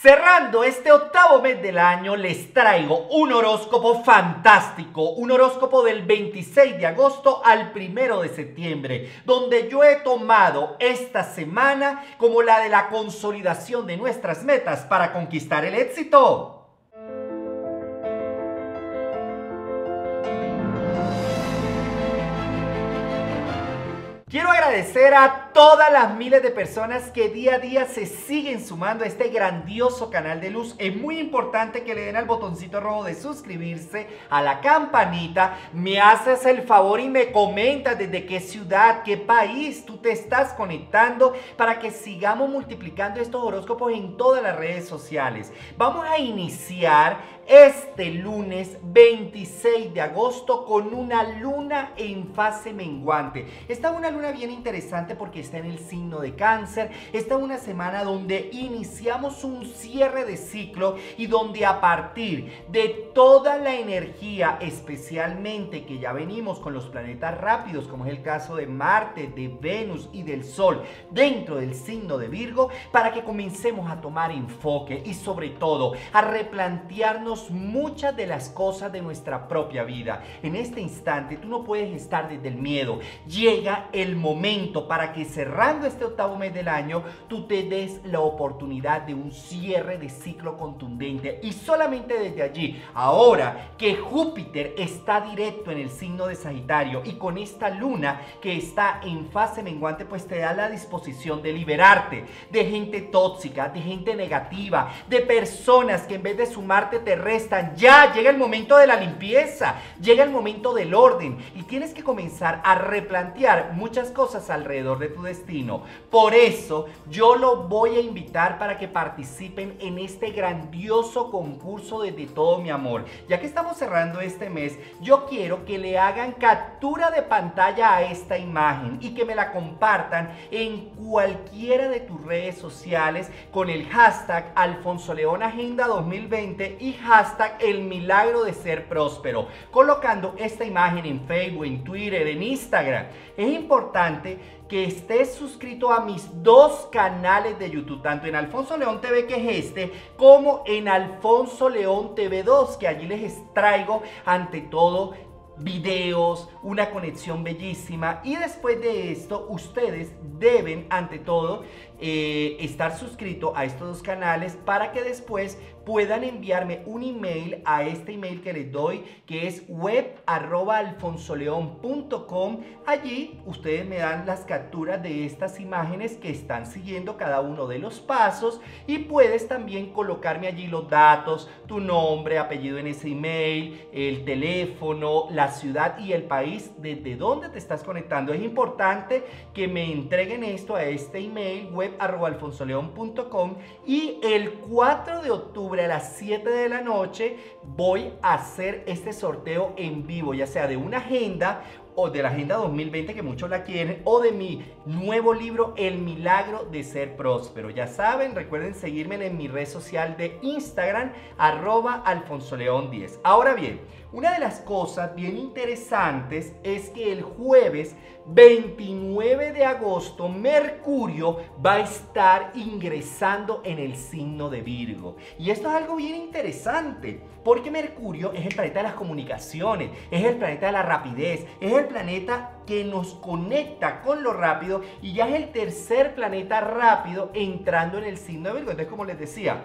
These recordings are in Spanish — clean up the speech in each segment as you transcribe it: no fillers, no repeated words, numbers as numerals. Cerrando este octavo mes del año, les traigo un horóscopo fantástico, un horóscopo del 26 de agosto al 1 de septiembre, donde yo he tomado esta semana como la de la consolidación de nuestras metas para conquistar el éxito. Quiero agradecer a todas las miles de personas que día a día se siguen sumando a este grandioso canal de luz. Es muy importante que le den al botoncito rojo de suscribirse, a la campanita. Me haces el favor y me comentas desde qué ciudad, qué país tú te estás conectando para que sigamos multiplicando estos horóscopos en todas las redes sociales. Vamos a iniciar este lunes 26 de agosto con una luna en fase menguante. Esta es una luna bien interesante porque está en el signo de Cáncer. Esta es una semana donde iniciamos un cierre de ciclo y donde a partir de toda la energía, especialmente que ya venimos con los planetas rápidos, como es el caso de Marte, de Venus y del Sol dentro del signo de Virgo, para que comencemos a tomar enfoque y sobre todo a replantearnos muchas de las cosas de nuestra propia vida. En este instante tú no puedes estar desde el miedo. Llega el momento para que, cerrando este octavo mes del año, tú te des la oportunidad de un cierre de ciclo contundente, y solamente desde allí, ahora que Júpiter está directo en el signo de Sagitario y con esta luna que está en fase menguante, pues te da la disposición de liberarte de gente tóxica, de gente negativa, de personas que en vez de sumarte te restan. Ya llega el momento de la limpieza, llega el momento del orden y tienes que comenzar a replantear muchas cosas alrededor de tu destino. Por eso yo lo voy a invitar para que participen en este grandioso concurso Desde Todo Mi Amor. Ya que estamos cerrando este mes, yo quiero que le hagan captura de pantalla a esta imagen y que me la compartan en cualquiera de tus redes sociales con el hashtag Alfonso León Agenda 2020 y hashtag El Milagro de Ser Próspero, colocando esta imagen en Facebook, en Twitter, en Instagram. Es importante que estés suscrito a mis dos canales de YouTube, tanto en Alfonso León TV, que es este, como en Alfonso León TV 2, que allí les traigo ante todo videos, una conexión bellísima. Y después de esto, ustedes deben ante todo estar suscrito a estos dos canales para que después puedan enviarme un email a este email que les doy, que es web@alfonsoleon.com. Allí ustedes me dan las capturas de estas imágenes que están siguiendo cada uno de los pasos, y puedes también colocarme allí los datos, tu nombre, apellido en ese email, el teléfono, la ciudad y el país desde donde te estás conectando. Es importante que me entreguen esto a este email web@alfonsoleon.com, y el 4 de octubre a las 7 de la noche voy a hacer este sorteo en vivo, ya sea de una agenda o de la Agenda 2020, que muchos la quieren, o de mi nuevo libro El Milagro de Ser Próspero. Ya saben, recuerden seguirme en mi red social de Instagram, @alfonsoleon10. Ahora bien, una de las cosas bien interesantes es que el jueves 29 de agosto Mercurio va a estar ingresando en el signo de Virgo. Y esto es algo bien interesante, porque Mercurio es el planeta de las comunicaciones, es el planeta de la rapidez, es el planeta que nos conecta con lo rápido, y ya es el tercer planeta rápido entrando en el signo de Virgo. Entonces, como les decía,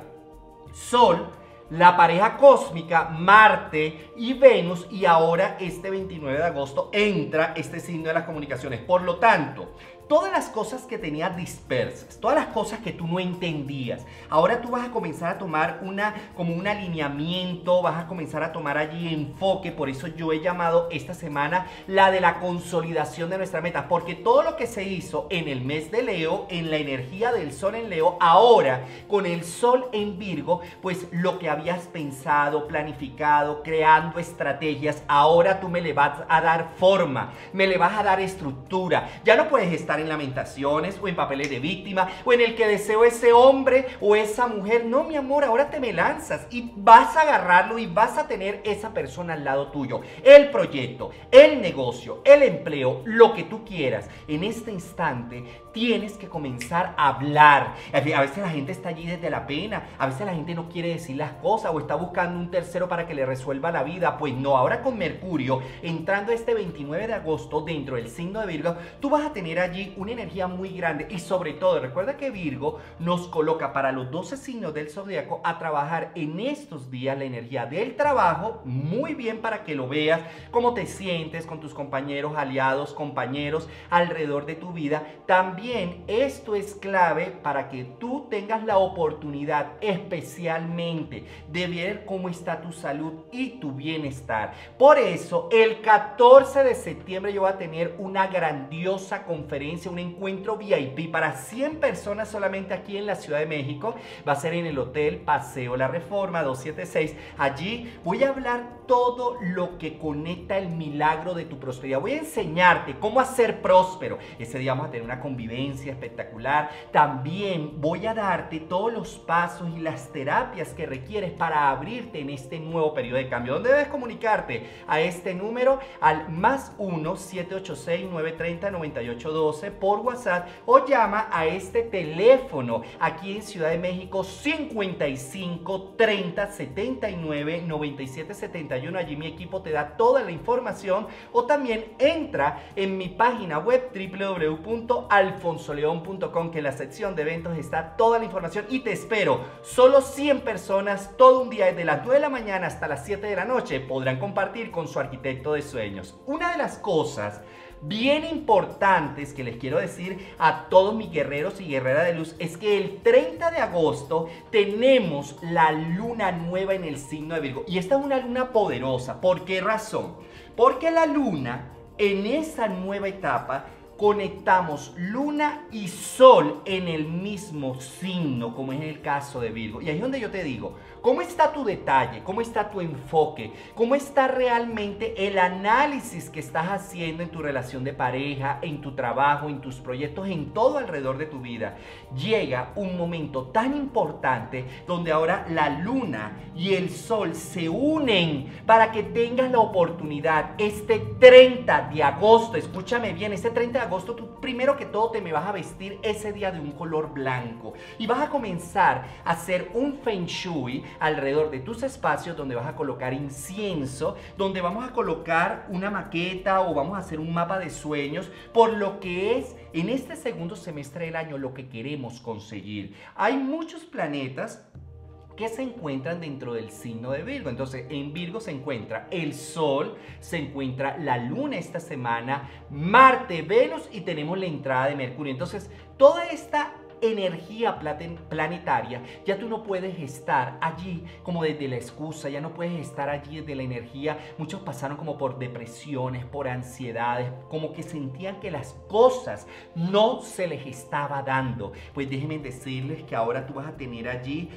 Sol, la pareja cósmica, Marte y Venus, y ahora este 29 de agosto entra este signo de las comunicaciones. Por lo tanto, todas las cosas que tenías dispersas, todas las cosas que tú no entendías, ahora tú vas a comenzar a tomar como un alineamiento, vas a comenzar a tomar allí enfoque. Por eso yo he llamado esta semana la de la consolidación de nuestra meta, porque todo lo que se hizo en el mes de Leo, en la energía del Sol en Leo, ahora con el Sol en Virgo, pues lo que habías pensado, planificado, creando estrategias, ahora tú me le vas a dar forma, me le vas a dar estructura. Ya no puedes estar en lamentaciones o en papeles de víctima o en el que deseo ese hombre o esa mujer. No, mi amor, ahora te me lanzas y vas a agarrarlo y vas a tener esa persona al lado tuyo. El proyecto, el negocio, el empleo, lo que tú quieras. En este instante tienes que comenzar a hablar. A veces la gente está allí desde la pena, a veces la gente no quiere decir las cosas o está buscando un tercero para que le resuelva la vida. Pues no, ahora con Mercurio entrando este 29 de agosto dentro del signo de Virgo, tú vas a tener allí una energía muy grande y sobre todo recuerda que Virgo nos coloca para los 12 signos del zodiaco a trabajar en estos días la energía del trabajo muy bien para que lo veas, cómo te sientes con tus compañeros, aliados, compañeros alrededor de tu vida. También esto es clave para que tú tengas la oportunidad especialmente de ver cómo está tu salud y tu bienestar. Por eso el 14 de septiembre yo voy a tener una grandiosa conferencia, un encuentro VIP para 100 personas solamente aquí en la Ciudad de México. Va a ser en el Hotel Paseo La Reforma 276. Allí voy a hablar todo lo que conecta el milagro de tu prosperidad. Voy a enseñarte cómo hacer próspero. Ese día vamos a tener una convivencia espectacular. También voy a darte todos los pasos y las terapias que requieres para abrirte en este nuevo periodo de cambio. ¿Dónde debes comunicarte? A este número, al +1 786 930 9812 por WhatsApp o llama a este teléfono aquí en Ciudad de México 55 30 79 97 71. Allí mi equipo te da toda la información o también entra en mi página web www.alfonsoleon.com, que en la sección de eventos está toda la información y te espero. Solo 100 personas todo un día desde las 9 de la mañana hasta las 7 de la noche podrán compartir con su arquitecto de sueños. Una de las cosas bien importantes que les quiero decir a todos mis guerreros y guerreras de luz es que el 30 de agosto tenemos la luna nueva en el signo de Virgo y esta es una luna poderosa. ¿Por qué razón? Porque la luna en esa nueva etapa conectamos luna y sol en el mismo signo, como es el caso de Virgo. Y ahí es donde yo te digo, ¿cómo está tu detalle? ¿Cómo está tu enfoque? ¿Cómo está realmente el análisis que estás haciendo en tu relación de pareja, en tu trabajo, en tus proyectos, en todo alrededor de tu vida? Llega un momento tan importante donde ahora la luna y el sol se unen para que tengas la oportunidad este 30 de agosto, escúchame bien, este 30 de agosto tú primero que todo te me vas a vestir ese día de un color blanco y vas a comenzar a hacer un Feng Shui alrededor de tus espacios, donde vas a colocar incienso, donde vamos a colocar una maqueta o vamos a hacer un mapa de sueños por lo que es en este segundo semestre del año lo que queremos conseguir. Hay muchos planetas que se encuentran dentro del signo de Virgo. Entonces en Virgo se encuentra el Sol, se encuentra la Luna esta semana, Marte, Venus y tenemos la entrada de Mercurio. Entonces toda esta energía planetaria, ya tú no puedes estar allí como desde la excusa, ya no puedes estar allí desde la energía. Muchos pasaron como por depresiones, por ansiedades, como que sentían que las cosas no se les estaba dando. Pues déjenme decirles que ahora tú vas a tener allí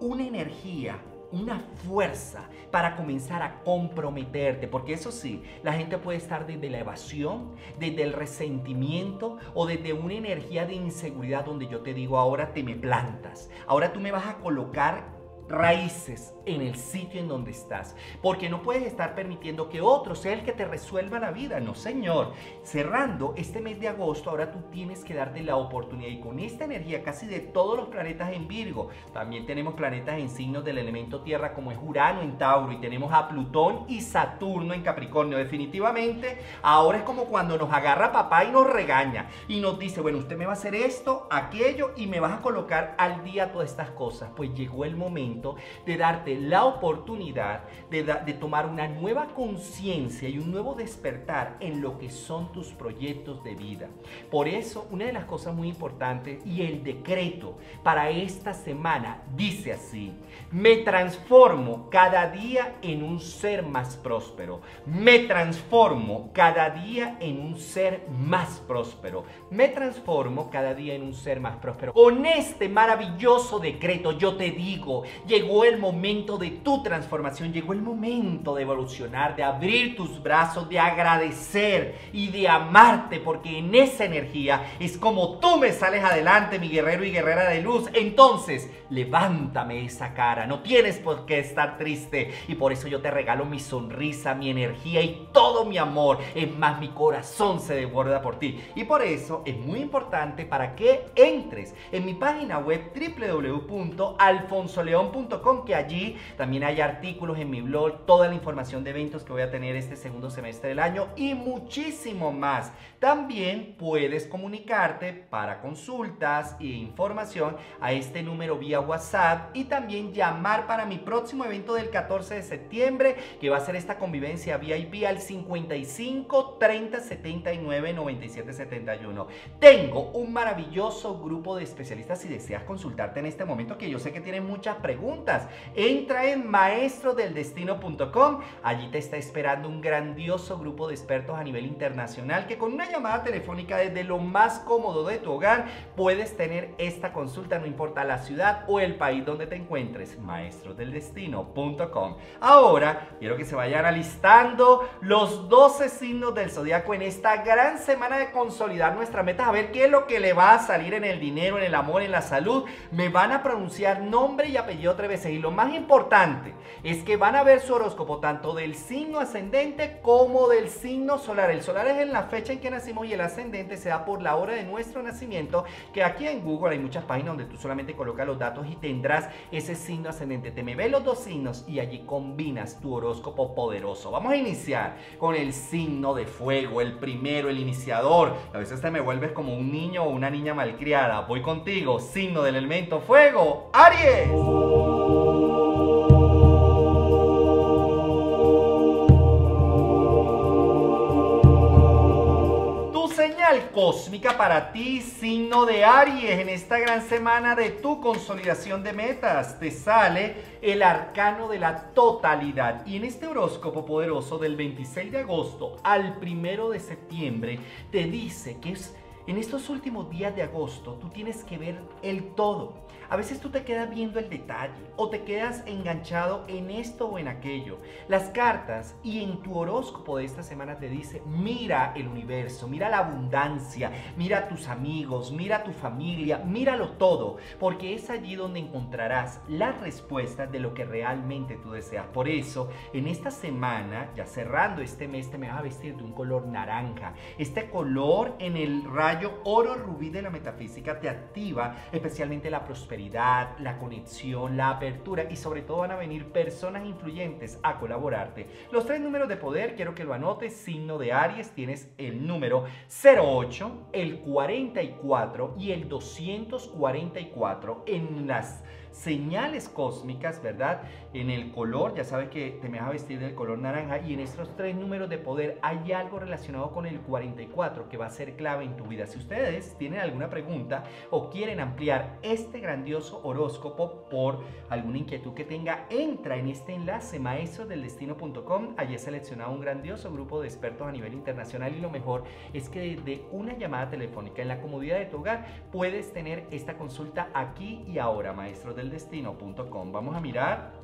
una energía, una fuerza para comenzar a comprometerte, porque eso sí, la gente puede estar desde la evasión, desde el resentimiento o desde una energía de inseguridad donde yo te digo ahora te me plantas, ahora tú me vas a colocar raíces en el sitio en donde estás, porque no puedes estar permitiendo que otro sea el que te resuelva la vida. No, señor. Cerrando este mes de agosto, ahora tú tienes que darte la oportunidad y con esta energía casi de todos los planetas en Virgo, también tenemos planetas en signos del elemento tierra como es Urano en Tauro y tenemos a Plutón y Saturno en Capricornio. Definitivamente ahora es como cuando nos agarra papá y nos regaña y nos dice, bueno, usted me va a hacer esto, aquello y me vas a colocar al día todas estas cosas. Pues llegó el momento de darte la oportunidad de tomar una nueva conciencia y un nuevo despertar en lo que son tus proyectos de vida. Por eso, una de las cosas muy importantes y el decreto para esta semana dice así: me transformo cada día en un ser más próspero. Me transformo cada día en un ser más próspero. Me transformo cada día en un ser más próspero. Con este maravilloso decreto yo te digo, llegó el momento momento de tu transformación, llegó el momento de evolucionar, de abrir tus brazos, de agradecer y de amarte, porque en esa energía es como tú me sales adelante, mi guerrero y guerrera de luz. Entonces, levántame esa cara, no tienes por qué estar triste y por eso yo te regalo mi sonrisa, mi energía y todo mi amor. Es más, mi corazón se desborda por ti y por eso es muy importante para que entres en mi página web www.alfonsoleon.com, que allí también hay artículos en mi blog, toda la información de eventos que voy a tener este segundo semestre del año y muchísimo más. También puedes comunicarte para consultas e información a este número vía WhatsApp y también llamar para mi próximo evento del 14 de septiembre, que va a ser esta convivencia VIP al 55 30 79 97 71. Tengo un maravilloso grupo de especialistas si deseas consultarte en este momento, que yo sé que tienes muchas preguntas. Entra en maestrodeldestino.com, allí te está esperando un grandioso grupo de expertos a nivel internacional que con una llamada telefónica desde lo más cómodo de tu hogar puedes tener esta consulta, no importa la ciudad o el país donde te encuentres. maestrodeldestino.com. Ahora quiero que se vayan alistando los 12 signos del zodiaco en esta gran semana de consolidar nuestra meta, a ver qué es lo que le va a salir en el dinero, en el amor, en la salud. Me van a pronunciar nombre y apellido 3 veces y lo más importante es que van a ver su horóscopo tanto del signo ascendente como del signo solar. El solar es en la fecha en que nacimos y el ascendente se da por la hora de nuestro nacimiento, que aquí en Google hay muchas páginas donde tú solamente colocas los datos y tendrás ese signo ascendente. Te me ves los 2 signos y allí combinas tu horóscopo poderoso. Vamos a iniciar con el signo de fuego, el primero, el iniciador. A veces te me vuelves como un niño o una niña malcriada. Voy contigo, signo del elemento fuego, Aries. Cósmica para ti, signo de Aries, en esta gran semana de tu consolidación de metas te sale el arcano de la totalidad y en este horóscopo poderoso del 26 de agosto al 1 de septiembre te dice que en estos últimos días de agosto tú tienes que ver el todo. A veces tú te quedas viendo el detalle o te quedas enganchado en esto o en aquello. Las cartas y en tu horóscopo de esta semana te dice, mira el universo, mira la abundancia, mira a tus amigos, mira a tu familia, míralo todo, porque es allí donde encontrarás las respuestas de lo que realmente tú deseas. Por eso, en esta semana, ya cerrando este mes, te me vas a vestir de un color naranja. Este color en el rayo oro rubí de la metafísica te activa especialmente la prosperidad, la conexión, la apertura y sobre todo van a venir personas influyentes a colaborarte. Los 3 números de poder, quiero que lo anotes, signo de Aries, tienes el número 08, el 44 y el 244 en las señales cósmicas, ¿verdad? En el color, ya sabes que te me vas a vestir del color naranja y en estos 3 números de poder hay algo relacionado con el 44 que va a ser clave en tu vida. Si ustedes tienen alguna pregunta o quieren ampliar este grandioso horóscopo por alguna inquietud que tenga, entra en este enlace maestrodeldestino.com. Allí he seleccionado un grandioso grupo de expertos a nivel internacional y lo mejor es que desde una llamada telefónica en la comodidad de tu hogar puedes tener esta consulta aquí y ahora, maestrodeldestino.com. Vamos a mirar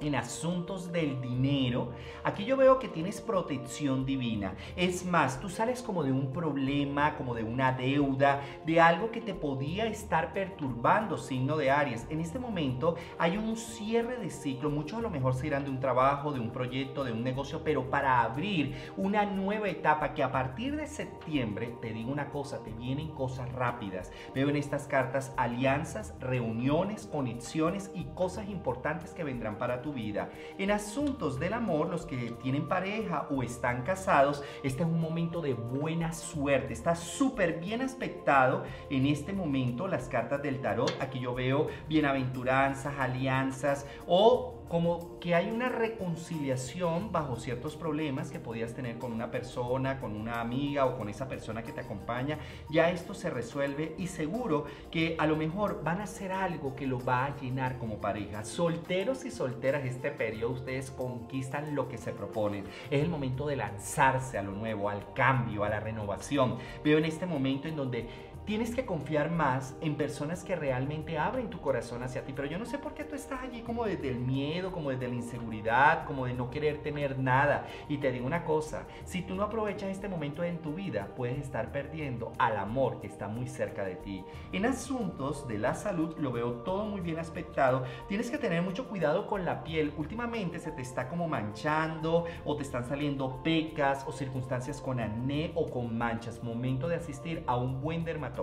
en asuntos del dinero. Aquí yo veo que tienes protección divina. Es más, tú sales como de un problema, como de una deuda, de algo que te podía estar perturbando, signo de Aries. En este momento hay un cierre de ciclo. Muchos a lo mejor se irán de un trabajo, de un proyecto, de un negocio, pero para abrir una nueva etapa que a partir de septiembre, te digo una cosa, te vienen cosas rápidas. Veo en estas cartas alianzas, reuniones, conexiones y cosas importantes que vendrán para ti. Tu vida. En asuntos del amor, los que tienen pareja o están casados, este es un momento de buena suerte. Está súper bien aspectado en este momento las cartas del tarot. Aquí yo veo bienaventuranzas, alianzas o como que hay una reconciliación bajo ciertos problemas que podías tener con una persona, con una amiga o con esa persona que te acompaña. Ya esto se resuelve y seguro que a lo mejor van a hacer algo que lo va a llenar como pareja. Solteros y solteras, este periodo ustedes conquistan lo que se proponen. Es el momento de lanzarse a lo nuevo, al cambio, a la renovación. Veo en este momento en donde Tienes que confiar más en personas que realmente abren tu corazón hacia ti. Pero yo no sé por qué tú estás allí como desde el miedo, como desde la inseguridad, como de no querer tener nada. Y te digo una cosa, si tú no aprovechas este momento en tu vida, puedes estar perdiendo al amor que está muy cerca de ti. En asuntos de la salud lo veo todo muy bien aspectado. Tienes que tener mucho cuidado con la piel. Últimamente se te está como manchando o te están saliendo pecas o circunstancias con acné o con manchas. Momento de asistir a un buen dermatólogo.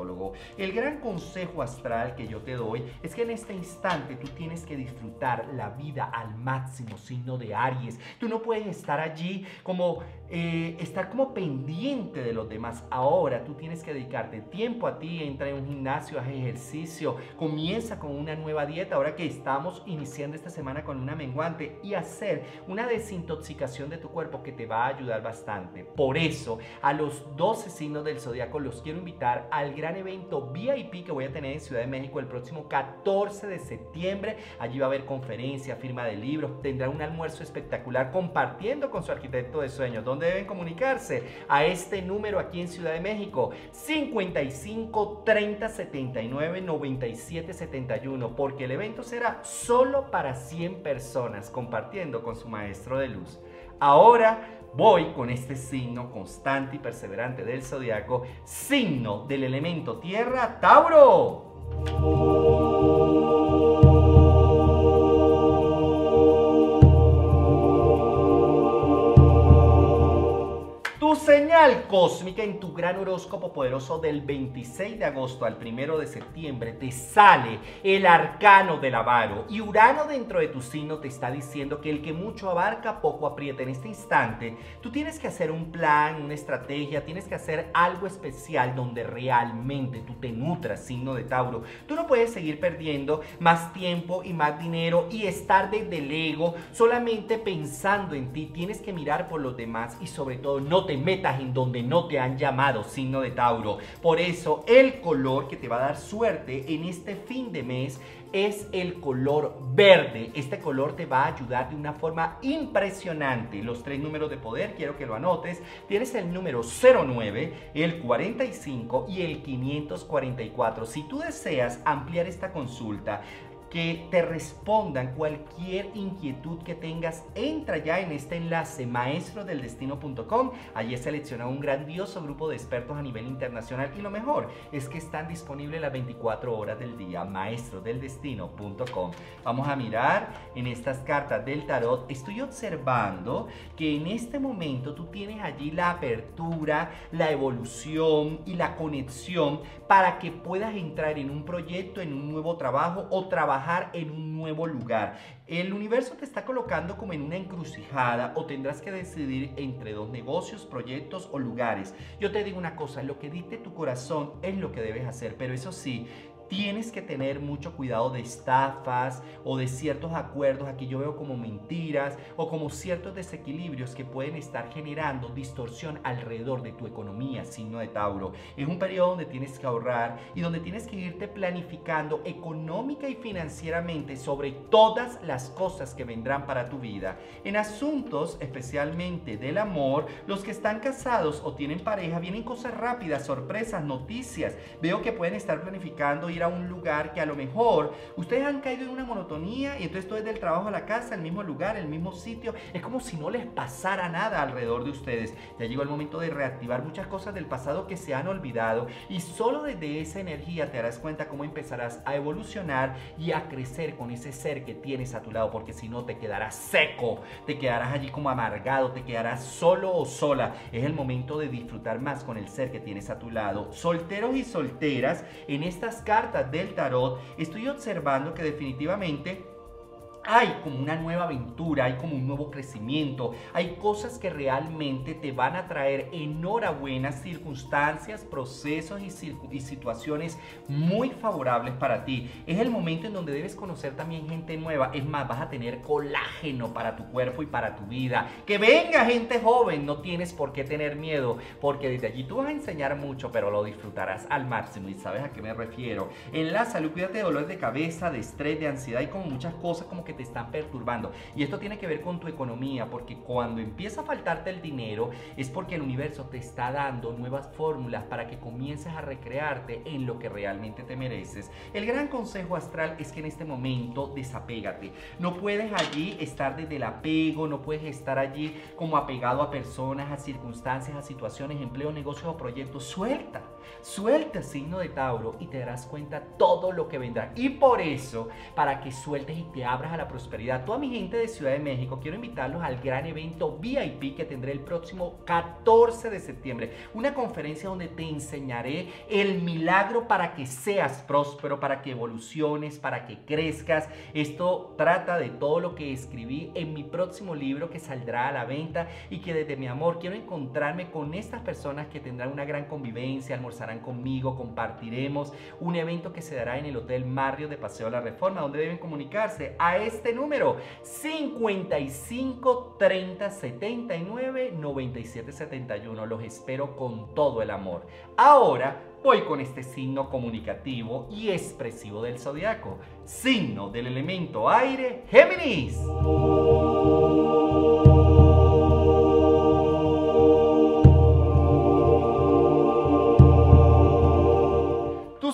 El gran consejo astral que yo te doy es que en este instante tú tienes que disfrutar la vida al máximo, signo de Aries. Tú no puedes estar allí como estar como pendiente de los demás. Ahora tú tienes que dedicarte tiempo a ti, entra en un gimnasio, haz ejercicio, comienza con una nueva dieta, ahora que estamos iniciando esta semana con una menguante, y hacer una desintoxicación de tu cuerpo que te va a ayudar bastante. Por eso, a los 12 signos del zodiaco los quiero invitar al gran evento VIP que voy a tener en Ciudad de México el próximo 14 de septiembre. Allí va a haber conferencia, firma de libros, tendrá un almuerzo espectacular compartiendo con su arquitecto de sueños. ¿Dónde deben comunicarse? A este número aquí en Ciudad de México, 55 30 79 97 71, porque el evento será solo para 100 personas compartiendo con su maestro de luz. Ahora voy con este signo constante y perseverante del zodiaco, signo del elemento tierra, Tauro. Tu señal cósmica en tu gran horóscopo poderoso del 26 de agosto al 1 de septiembre te sale el arcano del avaro, y Urano dentro de tu signo te está diciendo que el que mucho abarca poco aprieta. En este instante tú tienes que hacer un plan, una estrategia, tienes que hacer algo especial donde realmente tú te nutras, signo de Tauro. Tú no puedes seguir perdiendo más tiempo y más dinero y estar desde el ego solamente pensando en ti. Tienes que mirar por los demás y sobre todo no te metas en donde no te han llamado, signo de Tauro. Por eso el color que te va a dar suerte en este fin de mes es el color verde. Este color te va a ayudar de una forma impresionante. Los tres números de poder, quiero que lo anotes. Tienes el número 09, el 45 y el 544. Si tú deseas ampliar esta consulta, que te respondan cualquier inquietud que tengas, entra ya en este enlace maestrodeldestino.com. Allí he seleccionado un grandioso grupo de expertos a nivel internacional, y lo mejor es que están disponibles las 24 horas del día. maestrodeldestino.com. Vamos a mirar en estas cartas del tarot. Estoy observando que en este momento tú tienes allí la apertura, la evolución y la conexión para que puedas entrar en un proyecto, en un nuevo trabajo o trabajar en un nuevo lugar. El universo te está colocando como en una encrucijada, o tendrás que decidir entre dos negocios, proyectos o lugares. Yo te digo una cosa, lo que dicte tu corazón es lo que debes hacer, pero eso sí, tienes que tener mucho cuidado de estafas o de ciertos acuerdos. Aquí yo veo como mentiras o como ciertos desequilibrios que pueden estar generando distorsión alrededor de tu economía, signo de Tauro. Es un periodo donde tienes que ahorrar y donde tienes que irte planificando económica y financieramente sobre todas las cosas que vendrán para tu vida. En asuntos especialmente del amor, los que están casados o tienen pareja, vienen cosas rápidas, sorpresas, noticias. Veo que pueden estar planificando ir a un lugar que a lo mejor ustedes han caído en una monotonía, y entonces todo es del trabajo a la casa, el mismo lugar, el mismo sitio. Es como si no les pasara nada alrededor de ustedes. Ya llegó el momento de reactivar muchas cosas del pasado que se han olvidado, y solo desde esa energía te darás cuenta cómo empezarás a evolucionar y a crecer con ese ser que tienes a tu lado, porque si no te quedarás seco, te quedarás allí como amargado, te quedarás solo o sola. Es el momento de disfrutar más con el ser que tienes a tu lado. Solteros y solteras, en estas cartas del tarot estoy observando que definitivamente hay como una nueva aventura, hay como un nuevo crecimiento, hay cosas que realmente te van a traer enhorabuena, circunstancias, procesos y situaciones muy favorables para ti. Es el momento en donde debes conocer también gente nueva. Es más, vas a tener colágeno para tu cuerpo y para tu vida. Que venga gente joven, no tienes por qué tener miedo, porque desde allí tú vas a enseñar mucho, pero lo disfrutarás al máximo, y sabes a qué me refiero. En la salud, cuídate de dolores de cabeza, de estrés, de ansiedad, y como muchas cosas como que te están perturbando. Y esto tiene que ver con tu economía, porque cuando empieza a faltarte el dinero es porque el universo te está dando nuevas fórmulas para que comiences a recrearte en lo que realmente te mereces. El gran consejo astral es que en este momento desapégate. No puedes allí estar desde el apego, no puedes estar allí como apegado a personas, a circunstancias, a situaciones, empleo, negocios o proyectos. Suelta, suelta, signo de Tauro, y te darás cuenta todo lo que vendrá. Y por eso, para que sueltes y te abras a la prosperidad, toda mi gente de Ciudad de México, quiero invitarlos al gran evento VIP que tendré el próximo 14 de septiembre. Una conferencia donde te enseñaré el milagro para que seas próspero, para que evoluciones, para que crezcas. Esto trata de todo lo que escribí en mi próximo libro que saldrá a la venta y que desde mi amor quiero encontrarme con estas personas que tendrán una gran convivencia, almorzarán conmigo, compartiremos. Un evento que se dará en el Hotel Marriott de Paseo La Reforma, donde deben comunicarse a este número 55 30 79 97 71. Los espero con todo el amor. Ahora voy con este signo comunicativo y expresivo del zodiaco, signo del elemento aire, Géminis.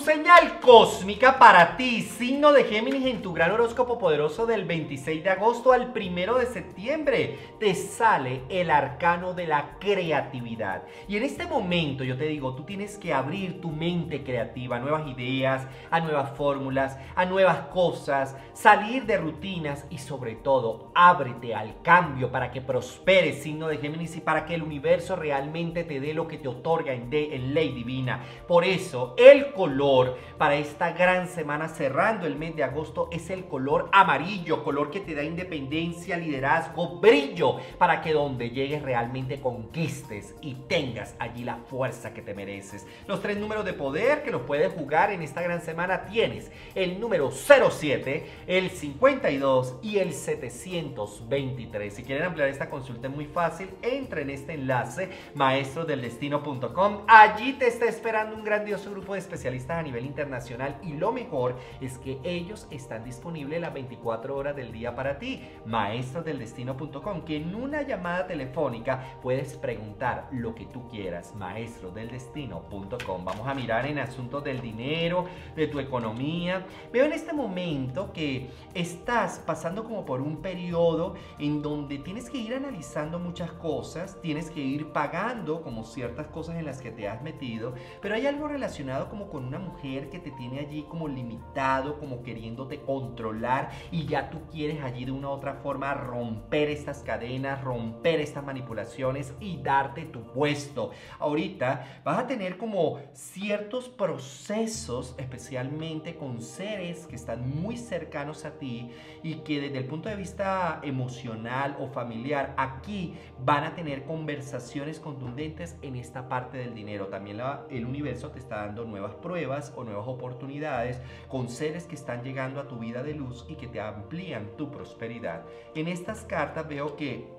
Señal cósmica para ti, signo de Géminis, en tu gran horóscopo poderoso del 26 de agosto al 1 de septiembre, te sale el arcano de la creatividad. Y en este momento yo te digo, tú tienes que abrir tu mente creativa a nuevas ideas, a nuevas fórmulas, a nuevas cosas, salir de rutinas y sobre todo, ábrete al cambio para que prosperes, signo de Géminis, y para que el universo realmente te dé lo que te otorga en ley divina. Por eso, el color para esta gran semana cerrando el mes de agosto es el color amarillo, color que te da independencia, liderazgo, brillo, para que donde llegues realmente conquistes y tengas allí la fuerza que te mereces. Los tres números de poder que los puedes jugar en esta gran semana tienes el número 07, el 52 y el 723. Si quieren ampliar esta consulta es muy fácil, entra en este enlace maestrodeldestino.com. allí te está esperando un grandioso grupo de especialistas a nivel internacional, y lo mejor es que ellos están disponibles las 24 horas del día para ti. Maestrodeldestino.com, que en una llamada telefónica puedes preguntar lo que tú quieras. Maestrodeldestino.com. Vamos a mirar en asuntos del dinero, de tu economía. Veo en este momento que estás pasando como por un periodo en donde tienes que ir analizando muchas cosas, tienes que ir pagando como ciertas cosas en las que te has metido, pero hay algo relacionado como con una mujer que te tiene allí como limitado, como queriéndote controlar, y ya tú quieres allí de una u otra forma romper estas cadenas, romper estas manipulaciones y darte tu puesto. Ahorita vas a tener como ciertos procesos, especialmente con seres que están muy cercanos a ti y que desde el punto de vista emocional o familiar, aquí van a tener conversaciones contundentes en esta parte del dinero. También el universo te está dando nuevas pruebas o nuevas oportunidades con seres que están llegando a tu vida de luz y que te amplían tu prosperidad. En estas cartas veo que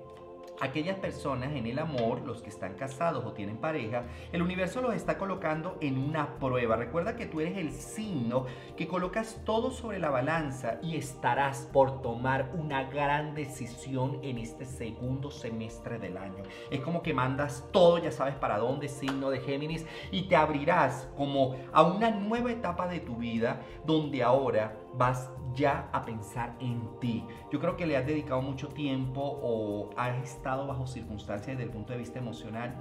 aquellas personas en el amor, los que están casados o tienen pareja, el universo los está colocando en una prueba. Recuerda que tú eres el signo que colocas todo sobre la balanza y estarás por tomar una gran decisión en este segundo semestre del año. Es como que mandas todo, ya sabes para dónde, signo de Géminis, y te abrirás como a una nueva etapa de tu vida donde ahora vas ya a pensar en ti. Yo creo que le has dedicado mucho tiempo o has estado bajo circunstancias desde el punto de vista emocional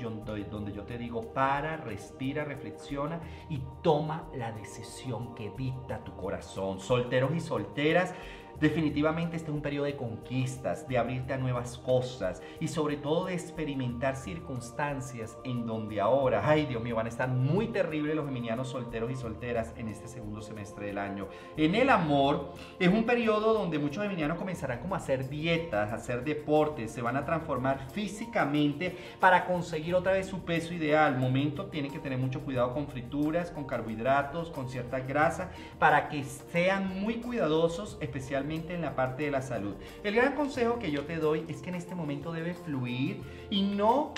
donde yo te digo, para, respira, reflexiona y toma la decisión que dicta tu corazón. Solteros y solteras, definitivamente este es un periodo de conquistas, de abrirte a nuevas cosas y sobre todo de experimentar circunstancias en donde ahora, ay Dios mío, van a estar muy terribles los geminianos solteros y solteras en este segundo semestre del año. En el amor es un periodo donde muchos geminianos comenzarán como a hacer dietas, a hacer deportes, se van a transformar físicamente para conseguir otra vez su peso ideal. Momento, tienen que tener mucho cuidado con frituras, con carbohidratos, con cierta grasa, para que sean muy cuidadosos, especialmente en la parte de la salud. El gran consejo que yo te doy es que en este momento debes fluir y no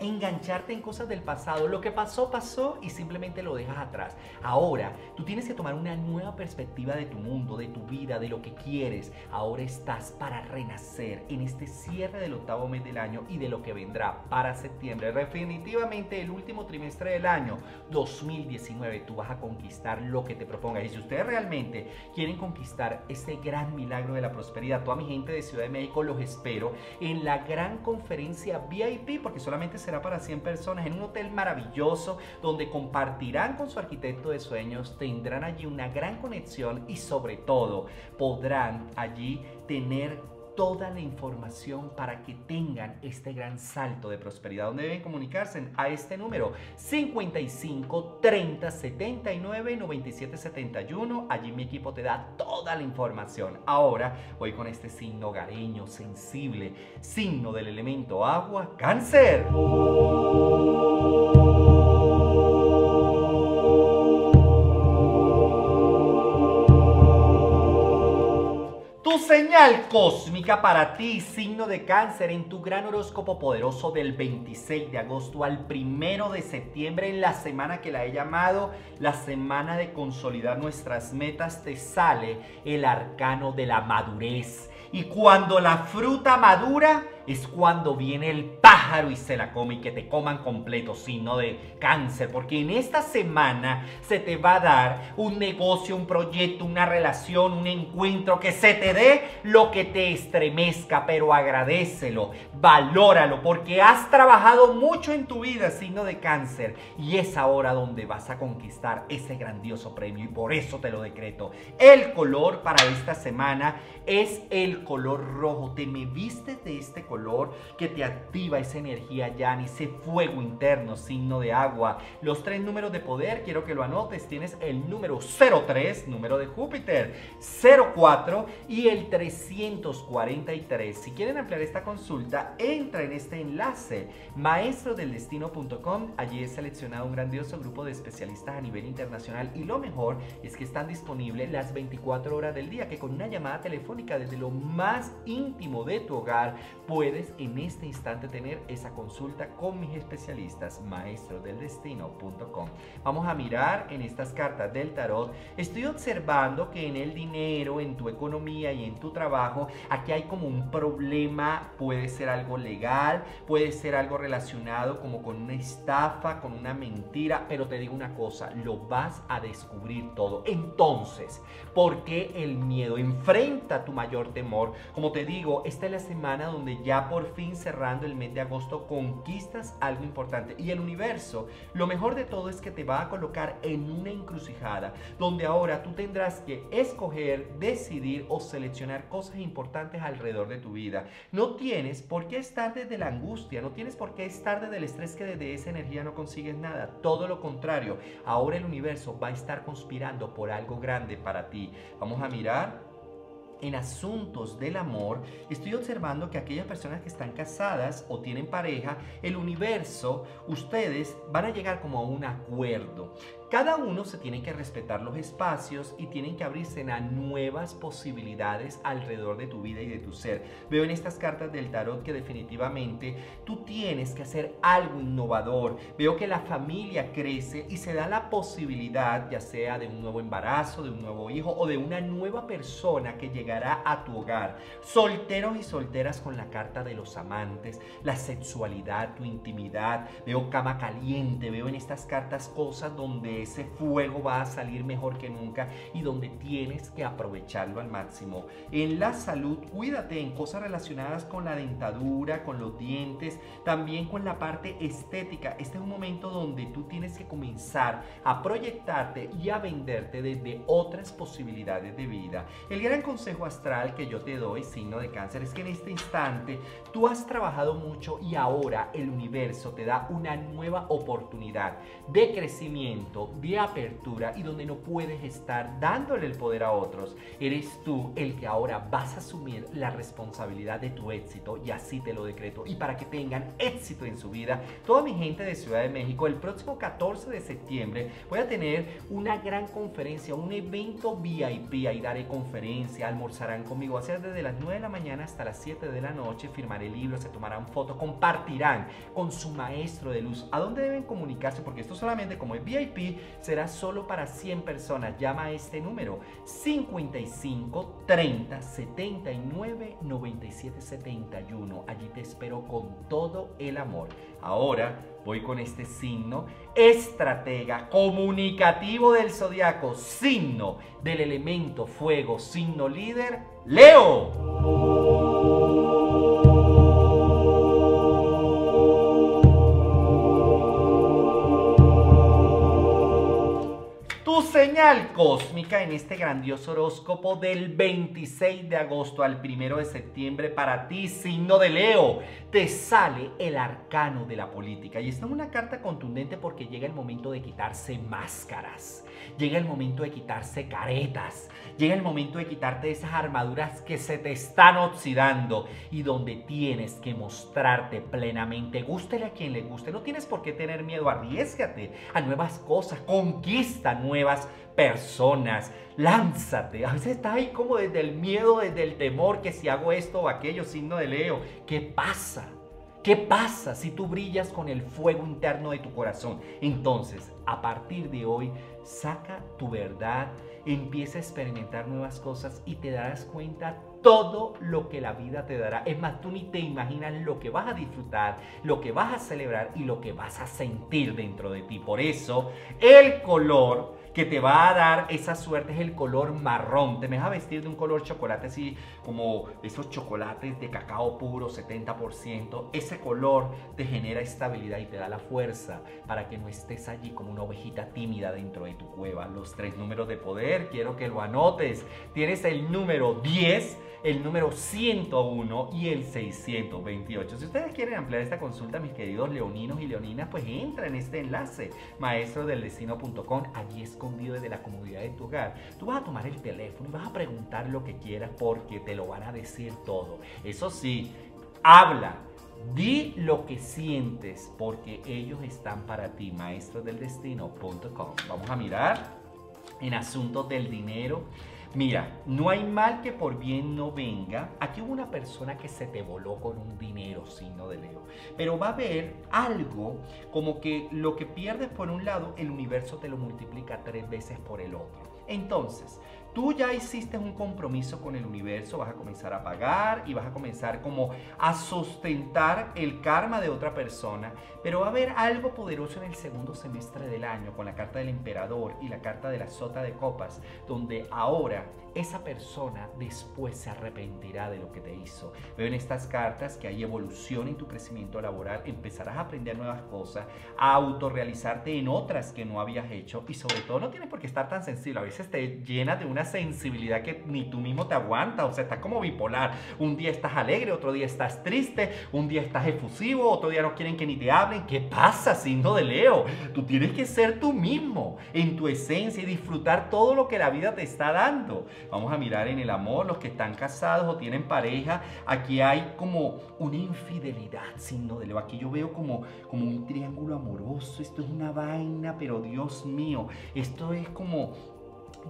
engancharte en cosas del pasado. Lo que pasó, pasó y simplemente lo dejas atrás. Ahora, tú tienes que tomar una nueva perspectiva de tu mundo, de tu vida, de lo que quieres. Ahora estás para renacer en este cierre del octavo mes del año y de lo que vendrá para septiembre. Definitivamente el último trimestre del año 2019 tú vas a conquistar lo que te propongas. Y si ustedes realmente quieren conquistar este gran milagro de la prosperidad, toda mi gente de Ciudad de México los espero en la gran conferencia VIP, porque solamente será para 100 personas en un hotel maravilloso donde compartirán con su arquitecto de sueños, tendrán allí una gran conexión y sobre todo podrán allí tener toda la información para que tengan este gran salto de prosperidad. ¿Dónde deben comunicarse? A este número 55 30 79 97 71. Allí mi equipo te da toda la información. Ahora voy con este signo hogareño, sensible, signo del elemento agua, Cáncer. Tu señal cósmica para ti, signo de Cáncer, en tu gran horóscopo poderoso del 26 de agosto al 1 de septiembre, en la semana que la he llamado la semana de consolidar nuestras metas, te sale el arcano de la madurez. Y cuando la fruta madura es cuando viene el pájaro y se la come, y que te coman completo, signo de Cáncer, porque en esta semana se te va a dar un negocio, un proyecto, una relación, un encuentro, que se te dé lo que te estremezca, pero agradécelo, valóralo, porque has trabajado mucho en tu vida, signo de Cáncer, y es ahora donde vas a conquistar ese grandioso premio, y por eso te lo decreto. El color para esta semana es el color rojo. Te me vistes de este color que te activa esa energía yana, ese fuego interno, signo de agua. Los tres números de poder, quiero que lo anotes, tienes el número 03, número de Júpiter, 04 y el 343. Si quieren ampliar esta consulta, entra en este enlace, maestrodeldestino.com. Allí he seleccionado un grandioso grupo de especialistas a nivel internacional, y lo mejor es que están disponibles las 24 horas del día, que con una llamada telefónica desde lo más íntimo de tu hogar puedes en este instante tener esa consulta con mis especialistas, maestrodeldestino.com. Vamos a mirar en estas cartas del tarot. Estoy observando que en el dinero, en tu economía y en tu trabajo, aquí hay como un problema. Puede ser algo legal, puede ser algo relacionado como con una estafa, con una mentira, pero te digo una cosa, lo vas a descubrir todo. Entonces, ¿por qué el miedo? Enfrenta tu mayor temor. Como te digo, esta es la semana donde ya por fin, cerrando el mes de agosto, conquistas algo importante, y el universo, lo mejor de todo es que te va a colocar en una encrucijada donde ahora tú tendrás que escoger, decidir o seleccionar cosas importantes alrededor de tu vida. No tienes por qué estar desde la angustia, no tienes por qué estar desde el estrés, que desde esa energía no consigues nada. Todo lo contrario, ahora el universo va a estar conspirando por algo grande para ti. Vamos a mirar. En asuntos del amor, estoy observando que aquellas personas que están casadas o tienen pareja, el universo, ustedes van a llegar como a un acuerdo. Cada uno se tiene que respetar los espacios y tienen que abrirse a nuevas posibilidades alrededor de tu vida y de tu ser. Veo en estas cartas del tarot que definitivamente tú tienes que hacer algo innovador. Veo que la familia crece y se da la posibilidad, ya sea de un nuevo embarazo, de un nuevo hijo o de una nueva persona que llegará a tu hogar. Solteros y solteras con la carta de los amantes, la sexualidad, tu intimidad. Veo cama caliente, veo en estas cartas cosas donde ese fuego va a salir mejor que nunca y donde tienes que aprovecharlo al máximo. En la salud, cuídate en cosas relacionadas con la dentadura, con los dientes, también con la parte estética. Este es un momento donde tú tienes que comenzar a proyectarte y a venderte desde otras posibilidades de vida. El gran consejo astral que yo te doy, signo de Cáncer, es que en este instante tú has trabajado mucho y ahora el universo te da una nueva oportunidad de crecimiento, de apertura y donde no puedes estar dándole el poder a otros. Eres tú el que ahora vas a asumir la responsabilidad de tu éxito, y así te lo decreto. Y para que tengan éxito en su vida, toda mi gente de Ciudad de México, el próximo 14 de septiembre voy a tener una gran conferencia, un evento VIP. Ahí daré conferencia, almorzarán conmigo, va a ser desde las 9 de la mañana hasta las 7 de la noche, firmaré libros, se tomarán fotos, compartirán con su maestro de luz. ¿A dónde deben comunicarse? Porque esto solamente, como es VIP, será solo para 100 personas. Llama a este número 55 30 79 97 71. Allí te espero con todo el amor. Ahora voy con este signo, estratega, comunicativo del zodiaco, signo del elemento fuego, signo líder, Leo. Señal cósmica en este grandioso horóscopo del 26 de agosto al 1 de septiembre para ti, signo de Leo. Te sale el arcano de la política y está en una carta contundente, porque llega el momento de quitarse máscaras, llega el momento de quitarse caretas, llega el momento de quitarte esas armaduras que se te están oxidando y donde tienes que mostrarte plenamente, gústele a quien le guste. No tienes por qué tener miedo, arriésgate a nuevas cosas, conquista nuevas personas, lánzate. A veces está ahí como desde el miedo, desde el temor, que si hago esto o aquello, signo de Leo. ¿Qué pasa? ¿Qué pasa si tú brillas con el fuego interno de tu corazón? Entonces, a partir de hoy, saca tu verdad, empieza a experimentar nuevas cosas y te darás cuenta todo lo que la vida te dará. Es más, tú ni te imaginas lo que vas a disfrutar, lo que vas a celebrar y lo que vas a sentir dentro de ti. Por eso, el color que te va a dar esa suerte es el color marrón. Te me vas a vestir de un color chocolate, así como esos chocolates de cacao puro, 70%. Ese color te genera estabilidad y te da la fuerza para que no estés allí como una ovejita tímida dentro de tu cueva. Los tres números de poder, quiero que lo anotes. Tienes el número 10, el número 101 y el 628. Si ustedes quieren ampliar esta consulta, mis queridos leoninos y leoninas, pues entra en este enlace, maestrodeldestino.com. Allí, escondido desde la comodidad de tu hogar, tú vas a tomar el teléfono y vas a preguntar lo que quieras, porque te lo van a decir todo. Eso sí, habla, di lo que sientes, porque ellos están para ti. Maestrodeldestino.com. Vamos a mirar en asuntos del dinero. Mira, no hay mal que por bien no venga. Aquí hubo una persona que se te voló con un dinero, signo de Leo. Pero va a haber algo como que lo que pierdes por un lado, el universo te lo multiplica 3 veces por el otro. Entonces, tú ya hiciste un compromiso con el universo, vas a comenzar a pagar y vas a comenzar como a sustentar el karma de otra persona, pero va a haber algo poderoso en el segundo semestre del año con la carta del emperador y la carta de la sota de copas, donde ahora esa persona después se arrepentirá de lo que te hizo. Veo en estas cartas que hay evolución en tu crecimiento laboral, empezarás a aprender nuevas cosas, a autorrealizarte en otras que no habías hecho, y sobre todo no tienes por qué estar tan sensible. A veces te llenas de una sensibilidad que ni tú mismo te aguantas, o sea, estás como bipolar. Un día estás alegre, otro día estás triste, un día estás efusivo, otro día no quieren que ni te hablen. ¿Qué pasa, signo de Leo? Tú tienes que ser tú mismo, en tu esencia, y disfrutar todo lo que la vida te está dando. Vamos a mirar en el amor, los que están casados o tienen pareja. Aquí hay como una infidelidad, signo de Leo. Aquí yo veo como un triángulo amoroso. Esto es una vaina, pero Dios mío, esto es como...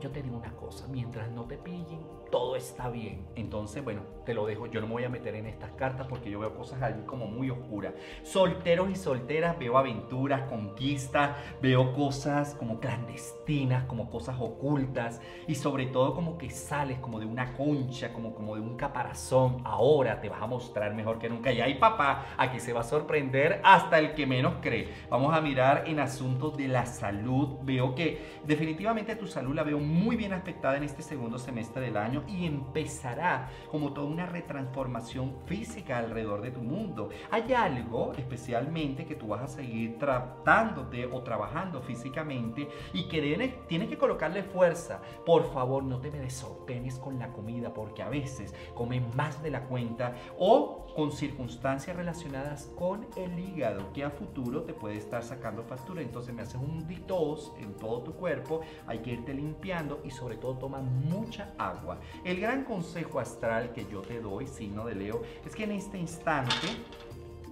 Yo te digo una cosa, mientras no te pillen, todo está bien. Entonces, bueno, te lo dejo. Yo no me voy a meter en estas cartas porque yo veo cosas allí como muy oscuras. Solteros y solteras, veo aventuras, conquistas, veo cosas como clandestinas, como cosas ocultas, y sobre todo como que sales como de una concha, como de un caparazón. Ahora te vas a mostrar mejor que nunca. Y ahí, papá, aquí se va a sorprender hasta el que menos cree. Vamos a mirar en asuntos de la salud. Veo que definitivamente tu salud la veo muy bien aspectada en este segundo semestre del año. año y empezará como toda una retransformación física alrededor de tu mundo. Hay algo especialmente que tú vas a seguir tratándote o trabajando físicamente y que tienes que colocarle fuerza. Por favor, no te me desordenes con la comida, porque a veces comen más de la cuenta o con circunstancias relacionadas con el hígado que a futuro te puede estar sacando factura. Entonces me haces un detox en todo tu cuerpo, hay que irte limpiando y sobre todo toma mucha agua. El gran consejo astral que yo te doy, signo de Leo, es que en este instante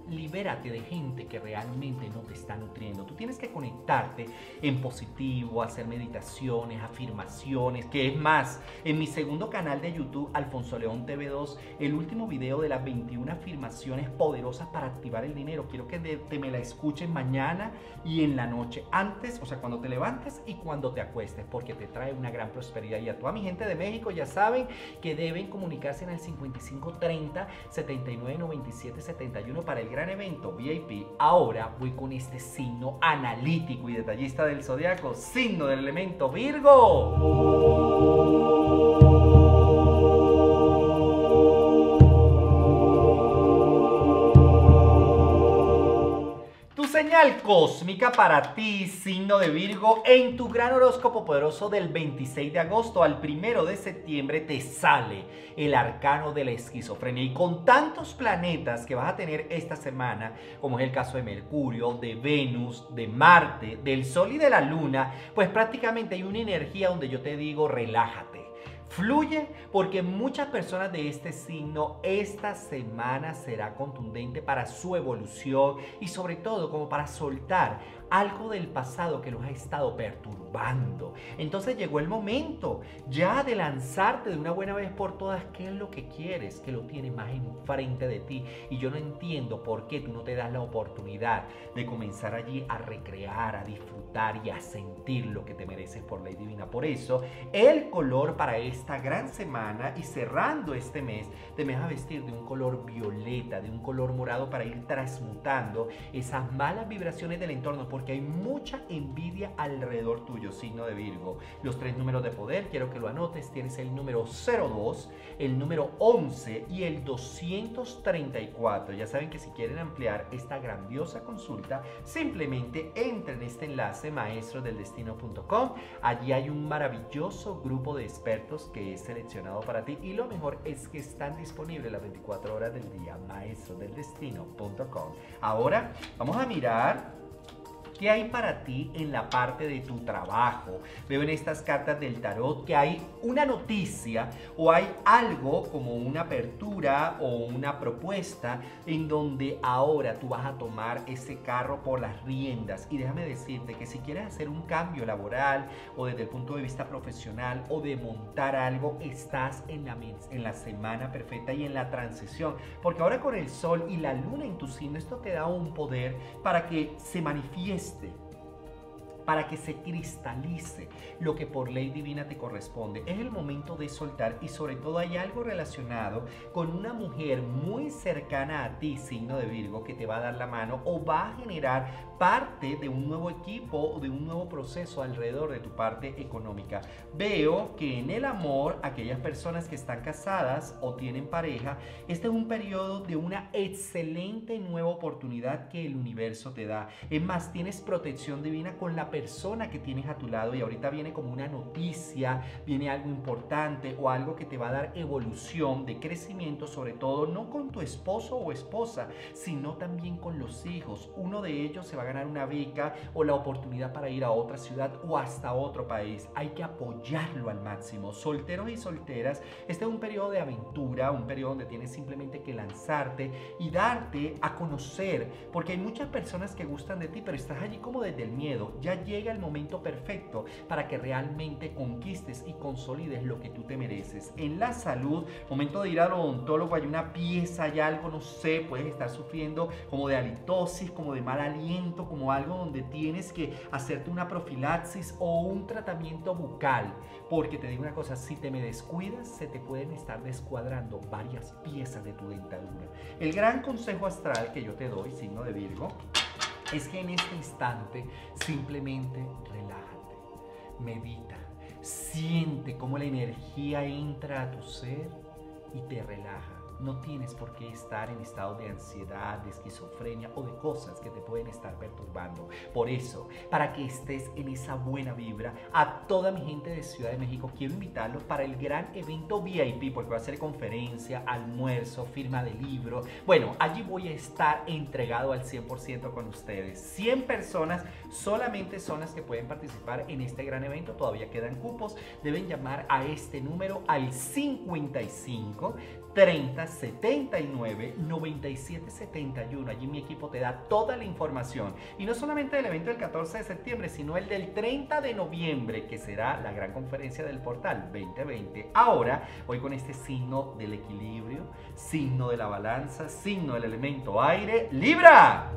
libérate de gente que realmente no te está nutriendo. Tú tienes que conectarte en positivo, hacer meditaciones, afirmaciones, que es más, en mi segundo canal de YouTube, Alfonso León TV 2, el último video de las 21 afirmaciones poderosas para activar el dinero. Quiero que te me la escuches mañana y en la noche, antes, o sea, cuando te levantes y cuando te acuestes, porque te trae una gran prosperidad. Y a toda mi gente de México ya saben que deben comunicarse en el 5530 79 97 71 para el gran evento VIP. Ahora voy con este signo analítico y detallista del zodiaco, signo del elemento Virgo. Tu señal cósmica para ti, signo de Virgo, en tu gran horóscopo poderoso del 26 de agosto al 1 de septiembre te sale el arcano de la esquizofrenia. Y con tantos planetas que vas a tener esta semana, como es el caso de Mercurio, de Venus, de Marte, del Sol y de la Luna, pues prácticamente hay una energía donde yo te digo relájate. Fluye, porque muchas personas de este signo esta semana será contundente para su evolución y sobre todo como para soltar algo del pasado que los ha estado perturbando. Entonces llegó el momento ya de lanzarte de una buena vez por todas. ¿Qué es lo que quieres? Que lo tienes más enfrente de ti. Y yo no entiendo por qué tú no te das la oportunidad de comenzar allí a recrear, a disfrutar y a sentir lo que te mereces por ley divina. Por eso el color para esta gran semana y cerrando este mes, te me vas a vestir de un color violeta, de un color morado, para ir transmutando esas malas vibraciones del entorno, porque hay mucha envidia alrededor tuyo, signo de Virgo. Los tres números de poder, quiero que lo anotes, tienes el número 02, el número 11 y el 234. Ya saben que si quieren ampliar esta grandiosa consulta, simplemente entren en este enlace maestrodeldestino.com. Allí hay un maravilloso grupo de expertos que he seleccionado para ti y lo mejor es que están disponibles las 24 horas del día, maestrodeldestino.com. Ahora vamos a mirar ¿qué hay para ti en la parte de tu trabajo? Veo en estas cartas del tarot que hay una noticia o hay algo como una apertura o una propuesta en donde ahora tú vas a tomar ese carro por las riendas. Y déjame decirte que si quieres hacer un cambio laboral o desde el punto de vista profesional o de montar algo, estás en la semana perfecta y en la transición. Porque ahora con el sol y la luna en tu signo, esto te da un poder para que se manifieste, para que se cristalice lo que por ley divina te corresponde. Es el momento de soltar y sobre todo hay algo relacionado con una mujer muy cercana a ti, signo de Virgo, que te va a dar la mano o va a generar parte de un nuevo equipo o de un nuevo proceso alrededor de tu parte económica. Veo que en el amor, aquellas personas que están casadas o tienen pareja, este es un periodo de una excelente nueva oportunidad que el universo te da. Es más, tienes protección divina con la persona que tienes a tu lado y ahorita viene como una noticia, viene algo importante o algo que te va a dar evolución, de crecimiento, sobre todo no con tu esposo o esposa, sino también con los hijos. Uno de ellos se va a ganar una beca o la oportunidad para ir a otra ciudad o hasta otro país. Hay que apoyarlo al máximo. Solteros y solteras, este es un periodo de aventura, un periodo donde tienes simplemente que lanzarte y darte a conocer, porque hay muchas personas que gustan de ti, pero estás allí como desde el miedo. Ya llega el momento perfecto para que realmente conquistes y consolides lo que tú te mereces. En la salud, momento de ir al odontólogo, hay una pieza, hay algo, no sé, puedes estar sufriendo como de halitosis, como de mal aliento, como algo donde tienes que hacerte una profilaxis o un tratamiento bucal. Porque te digo una cosa, si te me descuidas, se te pueden estar descuadrando varias piezas de tu dentadura. El gran consejo astral que yo te doy, signo de Virgo, es que en este instante simplemente relájate, medita, Siente cómo la energía entra a tu ser y te relaja. No tienes por qué estar en estado de ansiedad, de esquizofrenia o de cosas que te pueden estar perturbando. Por eso, para que estés en esa buena vibra, a toda mi gente de Ciudad de México quiero invitarlos para el gran evento VIP, porque va a ser conferencia, almuerzo, firma de libro. Bueno, allí voy a estar entregado al 100% con ustedes. 100 personas solamente son las que pueden participar en este gran evento. Todavía quedan cupos. Deben llamar a este número al 55 30 79 97 71. Allí mi equipo te da toda la información, y no solamente del evento del 14 de septiembre, sino el del 30 de noviembre, que será la gran conferencia del portal 2020. Ahora voy con este signo del equilibrio, signo de la balanza, signo del elemento aire, Libra.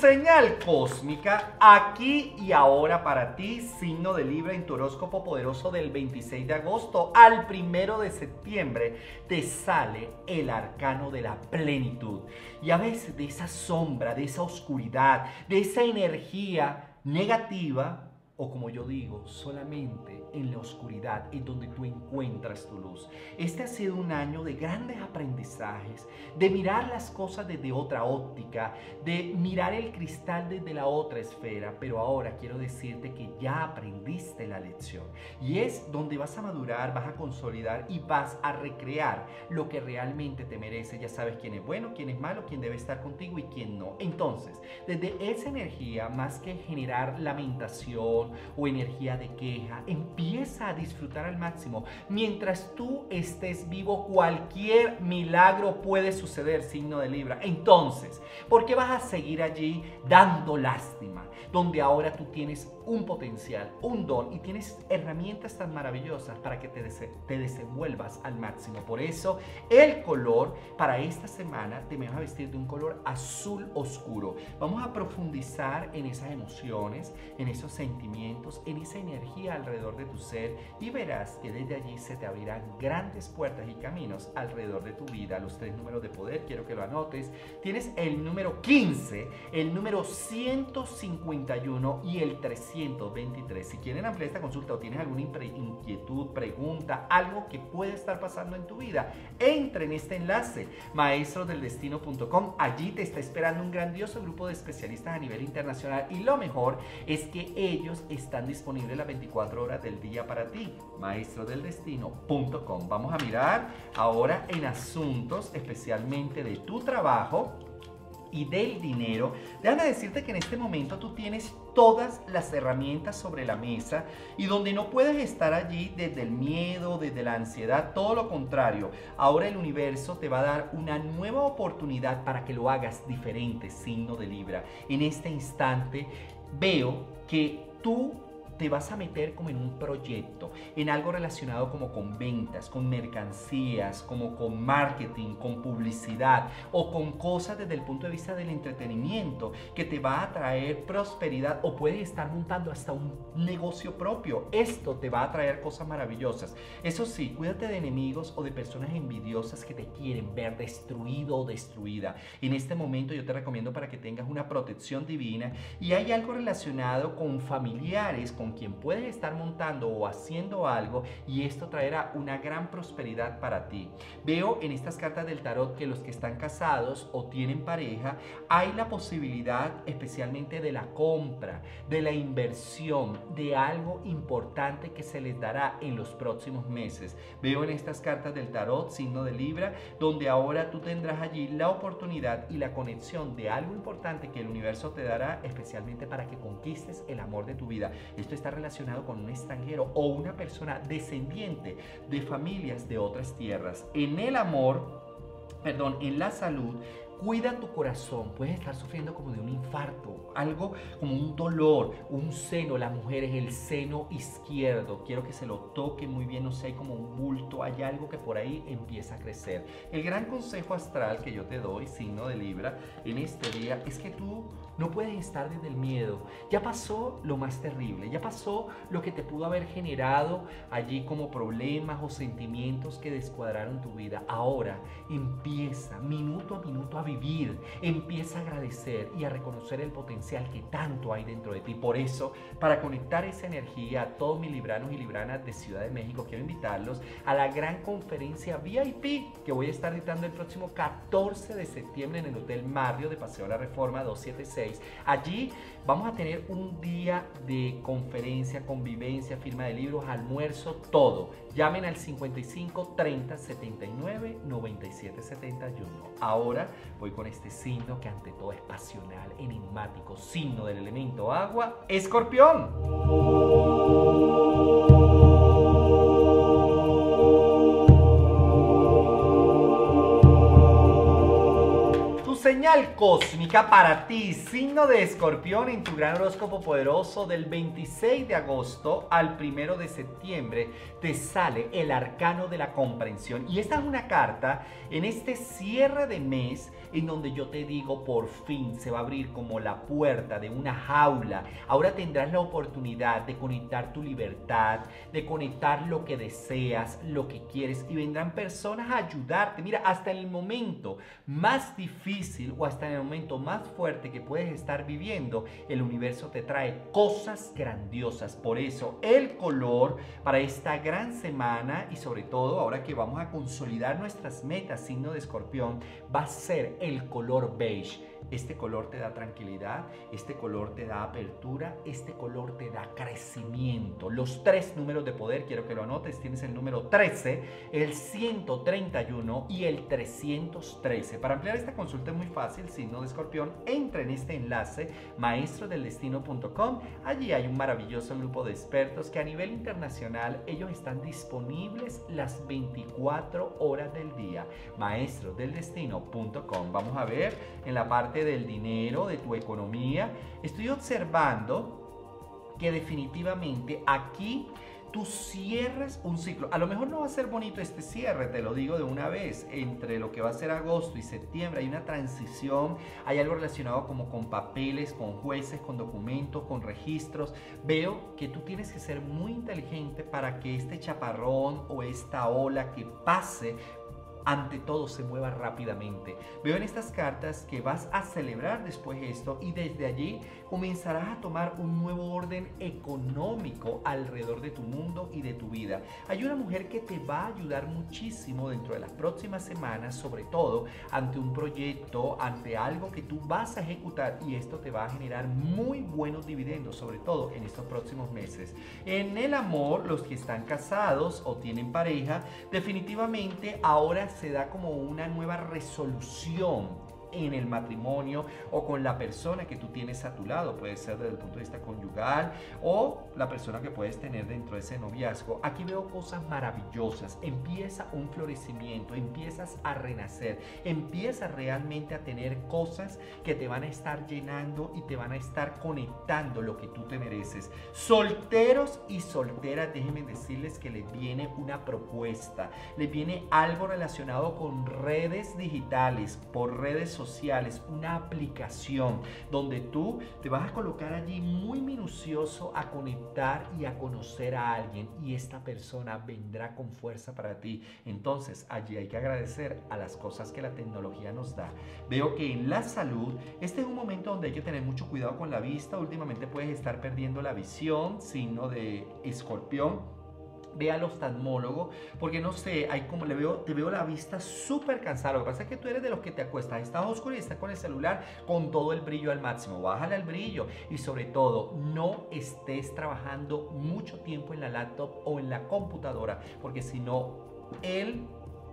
Señal cósmica aquí y ahora para ti, signo de Libra, en tu horóscopo poderoso del 26 de agosto al 1 de septiembre te sale el arcano de la plenitud. Y a veces de esa sombra, de esa oscuridad, de esa energía negativa, o como yo digo, solamente en la oscuridad es donde tú encuentras tu luz. Este ha sido un año de grandes aprendizajes, de mirar las cosas desde otra óptica, de mirar el cristal desde la otra esfera. Pero ahora quiero decirte que ya aprendiste la lección, y es donde vas a madurar, vas a consolidar y vas a recrear lo que realmente te merece. Ya sabes quién es bueno, quién es malo, quién debe estar contigo y quién no. Entonces, desde esa energía, más que generar lamentación o energía de queja, empieza a disfrutar al máximo. Mientras tú estés vivo, cualquier milagro puede suceder, signo de Libra. Entonces, ¿por qué vas a seguir allí dando lástima? Donde ahora tú tienes un potencial, un don, y tienes herramientas tan maravillosas para que te desenvuelvas al máximo. Por eso, el color para esta semana, te me vas a vestir de un color azul oscuro. Vamos a profundizar en esas emociones, en esos sentimientos, en esa energía alrededor de tu ser, y verás que desde allí se te abrirán grandes puertas y caminos alrededor de tu vida. Los tres números de poder, quiero que lo anotes. Tienes el número 15, el número 151 y el 323. Si quieren ampliar esta consulta o tienes alguna inquietud, pregunta, algo que puede estar pasando en tu vida, entra en este enlace, maestrodeldestino.com. Allí te está esperando un grandioso grupo de especialistas a nivel internacional, y lo mejor es que ellos están disponibles las 24 horas del día para ti. maestrodeldestino.com. Vamos a mirar ahora en asuntos especialmente de tu trabajo y del dinero. Déjame decirte que en este momento tú tienes todas las herramientas sobre la mesa, y donde no puedes estar allí desde el miedo, desde la ansiedad, todo lo contrario. Ahora el universo te va a dar una nueva oportunidad para que lo hagas diferente, signo de Libra. En este instante veo que tú te vas a meter como en un proyecto, en algo relacionado como con ventas, con mercancías, como con marketing, con publicidad, o con cosas desde el punto de vista del entretenimiento que te va a traer prosperidad, o puedes estar montando hasta un negocio propio. Esto te va a traer cosas maravillosas. Eso sí, cuídate de enemigos o de personas envidiosas que te quieren ver destruido o destruida. En este momento yo te recomiendo para que tengas una protección divina, y hay algo relacionado con familiares, con quien puedes estar montando o haciendo algo, y esto traerá una gran prosperidad para ti. Veo en estas cartas del tarot que los que están casados o tienen pareja, hay la posibilidad especialmente de la compra, de la inversión, de algo importante que se les dará en los próximos meses. Veo en estas cartas del tarot, signo de Libra, donde ahora tú tendrás allí la oportunidad y la conexión de algo importante que el universo te dará especialmente para que conquistes el amor de tu vida. Esto está relacionado con un extranjero o una persona descendiente de familias de otras tierras. En el amor, perdón, en la salud, cuida tu corazón. Puedes estar sufriendo como de un infarto, algo como un dolor, un seno. Las mujeres, el seno izquierdo, quiero que se lo toquen muy bien. No sé, hay como un bulto, hay algo que por ahí empieza a crecer. El gran consejo astral que yo te doy, signo de Libra, en este día es que tú No puedes estar desde el miedo. Ya pasó lo más terrible, ya pasó lo que te pudo haber generado allí como problemas o sentimientos que descuadraron tu vida. Ahora empieza minuto a minuto a vivir, empieza a agradecer y a reconocer el potencial que tanto hay dentro de ti. Por eso, para conectar esa energía a todos mis libranos y libranas de Ciudad de México, quiero invitarlos a la gran conferencia VIP que voy a estar dictando el próximo 14 de septiembre en el Hotel Marriott de Paseo La Reforma 276. Allí vamos a tener un día de conferencia, convivencia, firma de libros, almuerzo, todo. Llamen al 55 30 79 97 71. Ahora voy con este signo que ante todo es pasional, enigmático, signo del elemento agua, Escorpión. Señal cósmica para ti, signo de Escorpión, en tu gran horóscopo poderoso del 26 de agosto al 1 de septiembre te sale el arcano de la comprensión, y esta es una carta en este cierre de mes en donde yo te digo, por fin se va a abrir como la puerta de una jaula. Ahora tendrás la oportunidad de conectar tu libertad, de conectar lo que deseas, lo que quieres, y vendrán personas a ayudarte. Mira, hasta en el momento más difícil o hasta en el momento más fuerte que puedes estar viviendo, el universo te trae cosas grandiosas. Por eso, el color para esta gran semana, y sobre todo ahora que vamos a consolidar nuestras metas, signo de Escorpión, va a ser el color beige. Este color te da tranquilidad, este color te da apertura, este color te da crecimiento. Los tres números de poder, quiero que lo anotes, tienes el número 13, el 131 y el 313. Para ampliar esta consulta es muy fácil, signo de Escorpión, entra en este enlace, maestrodeldestino.com. Allí hay un maravilloso grupo de expertos que a nivel internacional, ellos están disponibles las 24 horas del día, maestrodeldestino.com. Vamos a ver en la parte del dinero, de tu economía. Estoy observando que definitivamente aquí tú cierres un ciclo. A lo mejor no va a ser bonito este cierre, te lo digo de una vez. Entre lo que va a ser agosto y septiembre hay una transición, hay algo relacionado como con papeles, con jueces, con documentos, con registros. Veo que tú tienes que ser muy inteligente para que este chaparrón o esta ola que pase, ante todo, se mueva rápidamente. Veo en estas cartas que vas a celebrar después esto, y desde allí comenzarás a tomar un nuevo orden económico alrededor de tu mundo y de tu vida. Hay una mujer que te va a ayudar muchísimo dentro de las próximas semanas, sobre todo ante un proyecto, ante algo que tú vas a ejecutar, y esto te va a generar muy buenos dividendos, sobre todo en estos próximos meses. En el amor, los que están casados o tienen pareja, definitivamente ahora se da como una nueva resolución en el matrimonio o con la persona que tú tienes a tu lado, puede ser desde el punto de vista conyugal o la persona que puedes tener dentro de ese noviazgo. Aquí veo cosas maravillosas, empieza un florecimiento, empiezas a renacer, empiezas realmente a tener cosas que te van a estar llenando y te van a estar conectando lo que tú te mereces. Solteros y solteras, déjenme decirles que les viene una propuesta, les viene algo relacionado con redes digitales, por redes sociales, una aplicación donde tú te vas a colocar allí muy minucioso a conectar y a conocer a alguien, y esta persona vendrá con fuerza para ti. Entonces allí hay que agradecer a las cosas que la tecnología nos da. Veo que en la salud, este es un momento donde hay que tener mucho cuidado con la vista. Últimamente puedes estar perdiendo la visión, signo de Escorpión. Ve al oftalmólogo, porque no sé, hay como te veo la vista súper cansada. Lo que pasa es que tú eres de los que te acuestas, estás oscuro y estás con el celular con todo el brillo al máximo. Bájale el brillo, y sobre todo no estés trabajando mucho tiempo en la laptop o en la computadora, porque si no,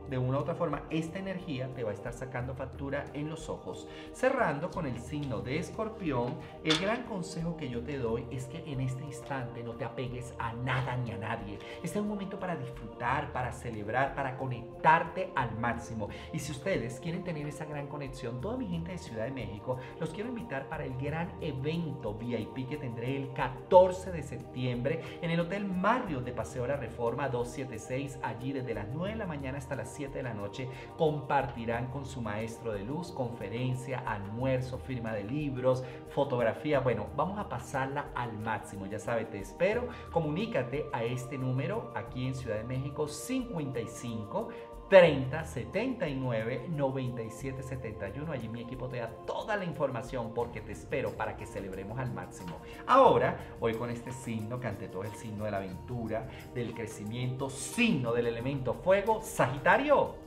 de una u otra forma, esta energía te va a estar sacando factura en los ojos. Cerrando con el signo de Escorpión, el gran consejo que yo te doy es que en este instante no te apegues a nada ni a nadie. Este es un momento para disfrutar, para celebrar, para conectarte al máximo. Y si ustedes quieren tener esa gran conexión, toda mi gente de Ciudad de México, los quiero invitar para el gran evento VIP que tendré el 14 de septiembre en el Hotel Marriott de Paseo La Reforma 276, allí desde las 9 de la mañana hasta las 7 de la noche compartirán con su maestro de luz, conferencia, almuerzo, firma de libros, fotografía. Bueno, vamos a pasarla al máximo. Ya sabes, te espero. Comunícate a este número aquí en Ciudad de México, 55 30 79 97 71. Allí mi equipo te da toda la información, porque te espero para que celebremos al máximo. Ahora, hoy con este signo, que ante todo es el signo de la aventura, del crecimiento, signo del elemento fuego, Sagitario.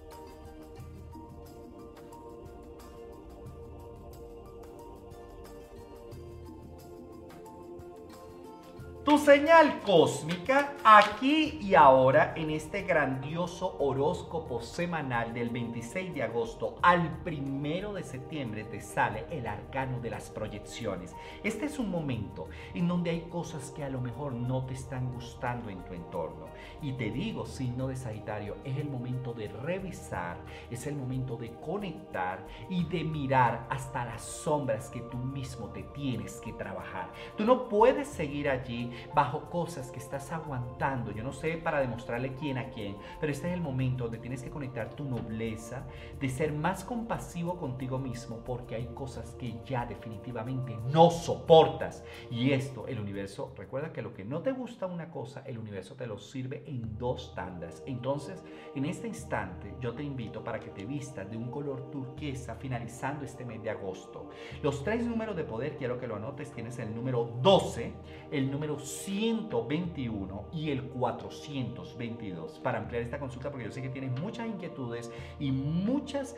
Tu señal cósmica aquí y ahora en este grandioso horóscopo semanal del 26 de agosto al 1 de septiembre te sale el arcano de las proyecciones. Este es un momento en donde hay cosas que a lo mejor no te están gustando en tu entorno. Y te digo, signo de Sagitario, es el momento de revisar, es el momento de conectar y de mirar hasta las sombras que tú mismo te tienes que trabajar. Tú no puedes seguir allí bajo cosas que estás aguantando. Yo no sé para demostrarle quién a quién, pero este es el momento donde tienes que conectar tu nobleza, de ser más compasivo contigo mismo, porque hay cosas que ya definitivamente no soportas. Y esto, el universo, recuerda que lo que no te gusta una cosa, el universo te lo sirve en dos tandas. Entonces, en este instante, yo te invito para que te vistas de un color turquesa finalizando este mes de agosto. Los tres números de poder, quiero que lo anotes, tienes el número 12, el número 121 y el 422, para ampliar esta consulta, porque yo sé que tienes muchas inquietudes y muchas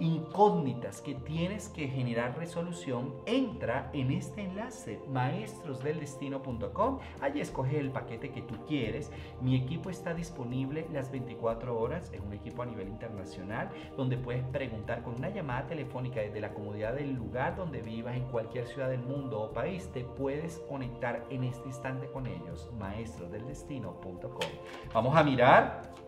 incógnitas que tienes que generar resolución. Entra en este enlace, maestrodeldestino.com. Allí escoge el paquete que tú quieres. Mi equipo está disponible las 24 horas. Es un equipo a nivel internacional donde puedes preguntar con una llamada telefónica desde la comodidad del lugar donde vivas, en cualquier ciudad del mundo o país. Te puedes conectar en este instante con ellos, maestrodeldestino.com. Vamos a mirar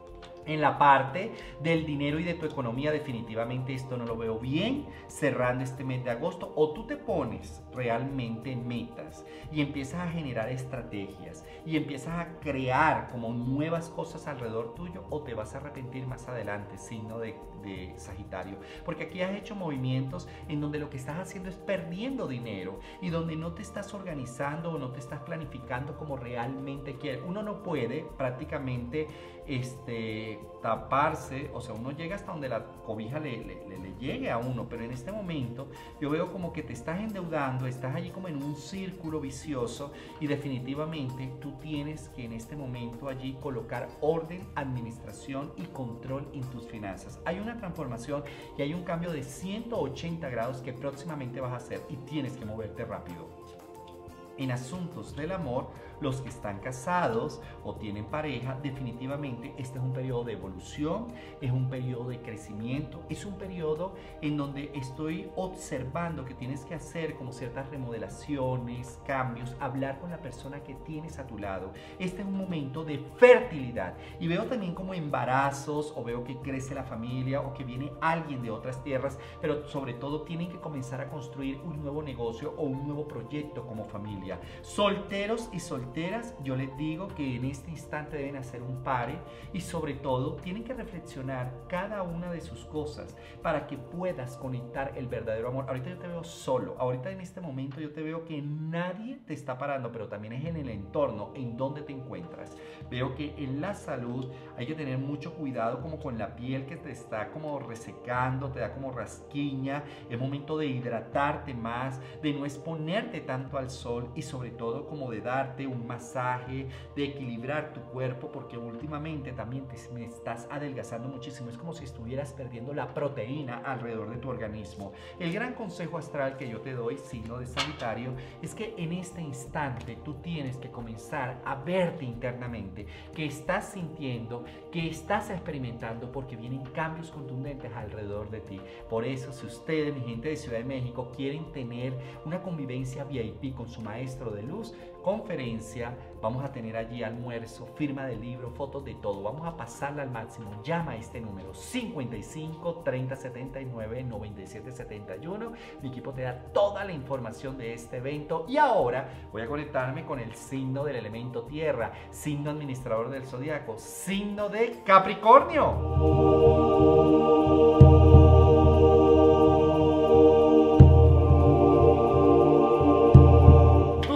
en la parte del dinero y de tu economía. Definitivamente esto no lo veo bien cerrando este mes de agosto. O tú te pones realmente metas y empiezas a generar estrategias y empiezas a crear como nuevas cosas alrededor tuyo, o te vas a arrepentir más adelante, signo de Sagitario, porque aquí has hecho movimientos en donde lo que estás haciendo es perdiendo dinero y donde no te estás organizando o no te estás planificando como realmente quieres. Uno no puede prácticamente taparse, o sea, uno llega hasta donde la cobija le llegue a uno, pero en este momento yo veo como que te estás endeudando, estás allí como en un círculo vicioso, y definitivamente tú tienes que en este momento allí colocar orden, administración y control en tus finanzas. Hay una transformación y hay un cambio de 180 grados que próximamente vas a hacer, y tienes que moverte rápido. En asuntos del amor, los que están casados o tienen pareja, definitivamente este es un periodo de evolución, es un periodo de crecimiento, es un periodo en donde estoy observando que tienes que hacer como ciertas remodelaciones, cambios, hablar con la persona que tienes a tu lado. Este es un momento de fertilidad, y veo también como embarazos, o veo que crece la familia, o que viene alguien de otras tierras, pero sobre todo tienen que comenzar a construir un nuevo negocio o un nuevo proyecto como familia. Solteros y solteras, yo les digo que en este instante deben hacer un pare, y sobre todo tienen que reflexionar cada una de sus cosas para que puedas conectar el verdadero amor. Ahorita yo te veo solo, ahorita en este momento yo te veo que nadie te está parando, pero también es en el entorno en donde te encuentras. Veo que en la salud hay que tener mucho cuidado como con la piel, que te está como resecando, te da como rasquiña. Es momento de hidratarte más, de no exponerte tanto al sol, y sobre todo como de darte un masaje, de equilibrar tu cuerpo, porque últimamente también te estás adelgazando muchísimo. Es como si estuvieras perdiendo la proteína alrededor de tu organismo. El gran consejo astral que yo te doy, signo de Sagitario, es que en este instante tú tienes que comenzar a verte internamente, que estás sintiendo, que estás experimentando, porque vienen cambios contundentes alrededor de ti. Por eso, si ustedes, mi gente de Ciudad de México, quieren tener una convivencia VIP con su maestro, maestro de luz, conferencia, vamos a tener allí almuerzo, firma de libro, fotos de todo, vamos a pasarla al máximo. Llama a este número 55 30 79 97 71, mi equipo te da toda la información de este evento. Y ahora voy a conectarme con el signo del elemento tierra, signo administrador del zodiaco, signo de Capricornio.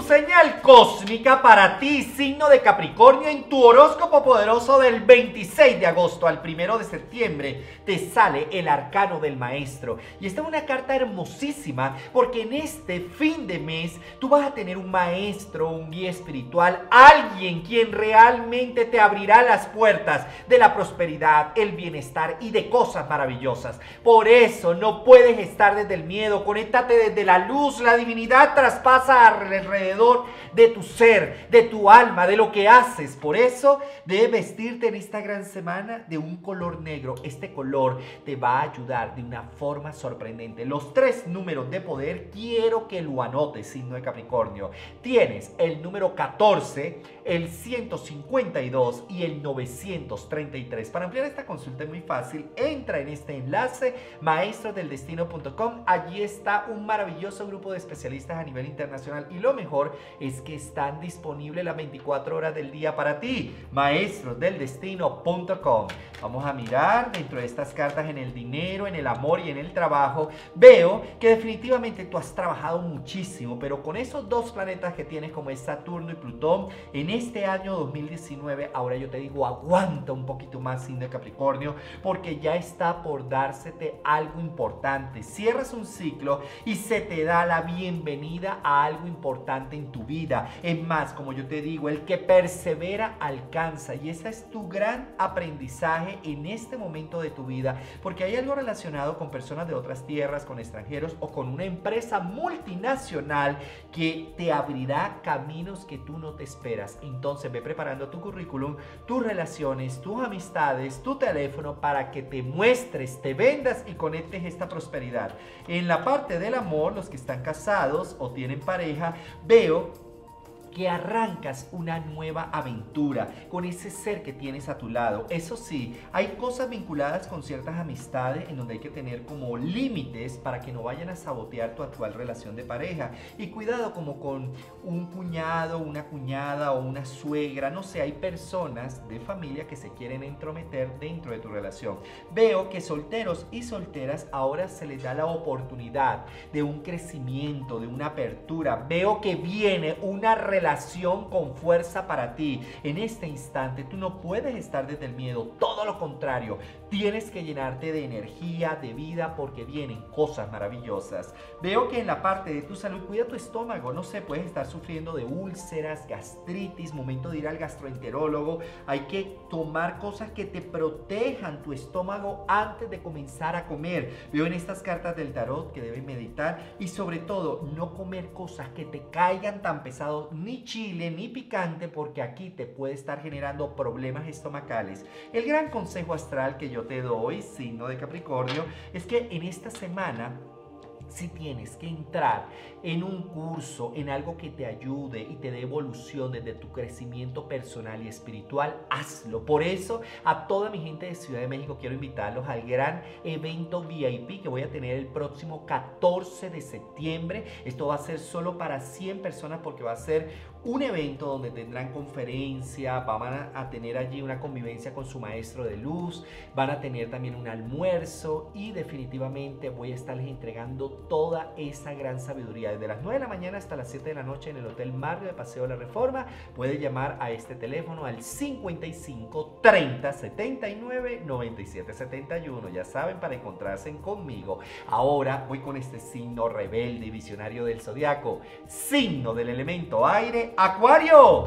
Señal cósmica para ti, signo de Capricornio, en tu horóscopo poderoso del 26 de agosto al 1 de septiembre te sale el arcano del maestro. Y esta es una carta hermosísima porque en este fin de mes tú vas a tener un maestro, un guía espiritual, alguien quien realmente te abrirá las puertas de la prosperidad, el bienestar y de cosas maravillosas. Por eso no puedes estar desde el miedo, conéctate desde la luz, la divinidad traspasa alrededor de tu ser, de tu alma, de lo que haces. Por eso debes vestirte en esta gran semana de un color negro. Este color te va a ayudar de una forma sorprendente. Los tres números de poder quiero que lo anotes, signo de Capricornio. Tienes el número 14, el 152 y el 933. Para ampliar esta consulta es muy fácil. Entra en este enlace maestrodeldestino.com. Allí está un maravilloso grupo de especialistas a nivel internacional y lo mejor es que están disponibles las 24 horas del día para ti. Maestrodeldestino.com. Vamos a mirar dentro de estas cartas en el dinero, en el amor y en el trabajo. Veo que definitivamente tú has trabajado muchísimo, pero con esos dos planetas que tienes como es Saturno y Plutón en este año 2019, ahora yo te digo aguanta un poquito más, signo de Capricornio, porque ya está por dársete algo importante. Cierras un ciclo y se te da la bienvenida a algo importante en tu vida. Es más, como yo te digo, el que persevera alcanza, y ese es tu gran aprendizaje en este momento de tu vida, porque hay algo relacionado con personas de otras tierras, con extranjeros o con una empresa multinacional que te abrirá caminos que tú no te esperas. Entonces ve preparando tu currículum, tus relaciones, tus amistades, tu teléfono, para que te muestres, te vendas y conectes esta prosperidad. En la parte del amor, los que están casados o tienen pareja, veo que arrancas una nueva aventura con ese ser que tienes a tu lado. Eso sí, hay cosas vinculadas con ciertas amistades en donde hay que tener como límites para que no vayan a sabotear tu actual relación de pareja. Y cuidado como con un cuñado, una cuñada o una suegra, no sé, hay personas de familia que se quieren entrometer dentro de tu relación. Veo que solteros y solteras ahora se les da la oportunidad de un crecimiento, de una apertura. Veo que viene una relación con fuerza para ti. En este instante tú no puedes estar desde el miedo, todo lo contrario, tienes que llenarte de energía, de vida, porque vienen cosas maravillosas. Veo que en la parte de tu salud, cuida tu estómago, no sé, puedes estar sufriendo de úlceras, gastritis, momento de ir al gastroenterólogo. Hay que tomar cosas que te protejan tu estómago antes de comenzar a comer. Veo en estas cartas del tarot que debes meditar y sobre todo no comer cosas que te caigan tan pesados, ni chile, ni picante, porque aquí te puede estar generando problemas estomacales. El gran consejo astral que yo te doy, signo de Capricornio, es que en esta semana, si tienes que entrar en un curso, en algo que te ayude y te dé evolución desde tu crecimiento personal y espiritual, hazlo. Por eso, a toda mi gente de Ciudad de México quiero invitarlos al gran evento VIP que voy a tener el próximo 14 de septiembre. Esto va a ser solo para 100 personas porque va a ser un evento donde tendrán conferencia, van a tener allí una convivencia con su maestro de luz, van a tener también un almuerzo y definitivamente voy a estarles entregando toda esa gran sabiduría desde las 9 de la mañana hasta las 7 de la noche en el Hotel Marriott de Paseo La Reforma. Puedes llamar a este teléfono al 55 30 79 97 71, ya saben, para encontrarse conmigo. Ahora voy con este signo rebelde y visionario del zodiaco, signo del elemento aire, Acuario.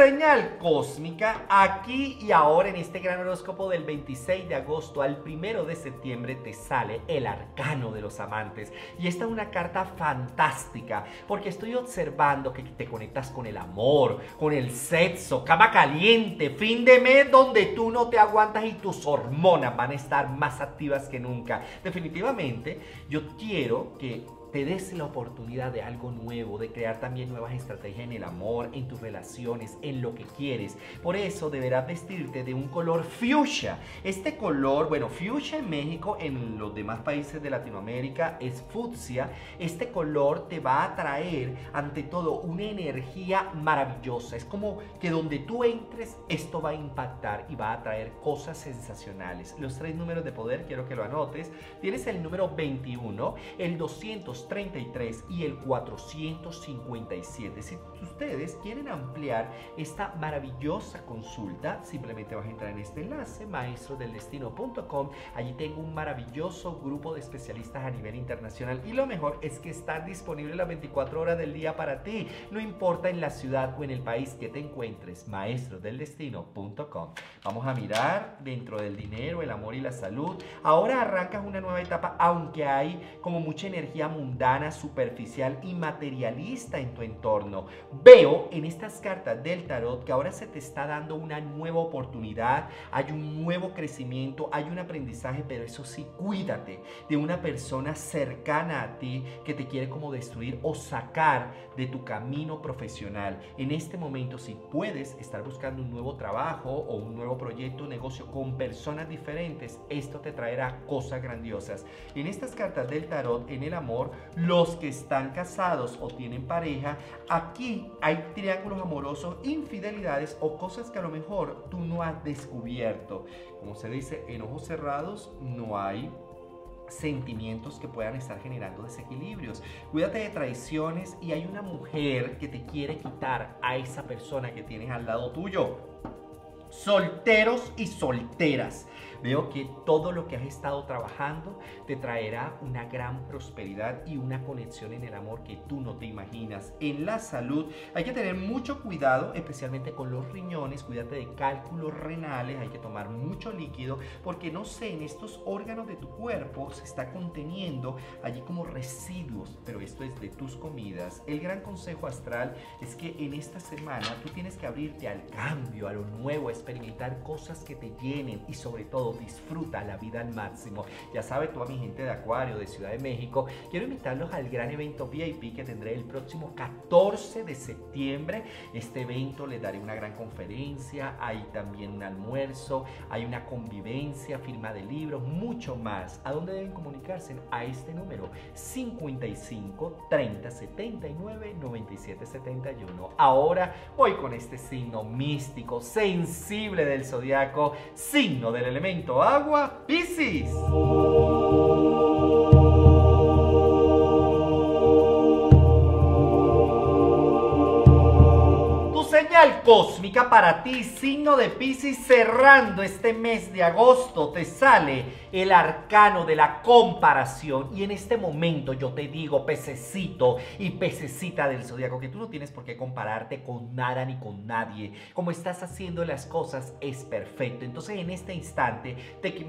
Señal cósmica, aquí y ahora en este gran horóscopo del 26 de agosto al 1 de septiembre te sale el arcano de los amantes. Y esta es una carta fantástica porque estoy observando que te conectas con el amor, con el sexo, cama caliente, fin de mes donde tú no te aguantas y tus hormonas van a estar más activas que nunca. Definitivamente yo quiero que te des la oportunidad de algo nuevo, de crear también nuevas estrategias en el amor, en tus relaciones, en lo que quieres. Por eso deberás vestirte de un color fucsia. Este color, bueno, fucsia en México, en los demás países de Latinoamérica es fucsia. Este color te va a traer, ante todo, una energía maravillosa. Es como que donde tú entres, esto va a impactar y va a traer cosas sensacionales. Los tres números de poder, quiero que lo anotes. Tienes el número 21, el 233 y el 457. Si ustedes quieren ampliar esta maravillosa consulta, simplemente vas a entrar en este enlace, maestrodeldestino.com. Allí tengo un maravilloso grupo de especialistas a nivel internacional y lo mejor es que está disponible las 24 horas del día para ti, no importa en la ciudad o en el país que te encuentres, maestrodeldestino.com. Vamos a mirar dentro del dinero, el amor y la salud. Ahora arrancas una nueva etapa, aunque hay como mucha energía mundana, superficial y materialista en tu entorno. Veo en estas cartas del tarot que ahora se te está dando una nueva oportunidad, hay un nuevo crecimiento, hay un aprendizaje, pero eso sí, cuídate de una persona cercana a ti que te quiere como destruir o sacar de tu camino profesional. En este momento, si puedes estar buscando un nuevo trabajo o un nuevo proyecto, negocio con personas diferentes, esto te traerá cosas grandiosas. En estas cartas del tarot, en el amor, los que están casados o tienen pareja, aquí hay triángulos amorosos, infidelidades o cosas que a lo mejor tú no has descubierto. Como se dice, en ojos cerrados no hay sentimientos que puedan estar generando desequilibrios. Cuídate de traiciones y hay una mujer que te quiere quitar a esa persona que tienes al lado tuyo. Solteros y solteras, veo que todo lo que has estado trabajando te traerá una gran prosperidad y una conexión en el amor que tú no te imaginas. En la salud hay que tener mucho cuidado, especialmente con los riñones. Cuídate de cálculos renales, hay que tomar mucho líquido porque, no sé, en estos órganos de tu cuerpo se está conteniendo allí como residuos, pero esto es de tus comidas. El gran consejo astral es que en esta semana tú tienes que abrirte al cambio, a lo nuevo, a experimentar cosas que te llenen y sobre todo disfruta la vida al máximo. Ya sabes, toda mi gente de Acuario, de Ciudad de México, quiero invitarlos al gran evento VIP que tendré el próximo 14 de septiembre. Este evento les daré una gran conferencia, hay también un almuerzo, hay una convivencia, firma de libros, mucho más. ¿A dónde deben comunicarse? A este número 55 30 79 97 71. Ahora voy con este signo místico, sensible del zodiaco, signo del elemento agua, Piscis. Señal cósmica para ti, signo de Piscis, cerrando este mes de agosto, te sale el arcano de la comparación. Y en este momento yo te digo, pececito y pececita del zodiaco, que tú no tienes por qué compararte con nada ni con nadie. Como estás haciendo las cosas es perfecto. Entonces en este instante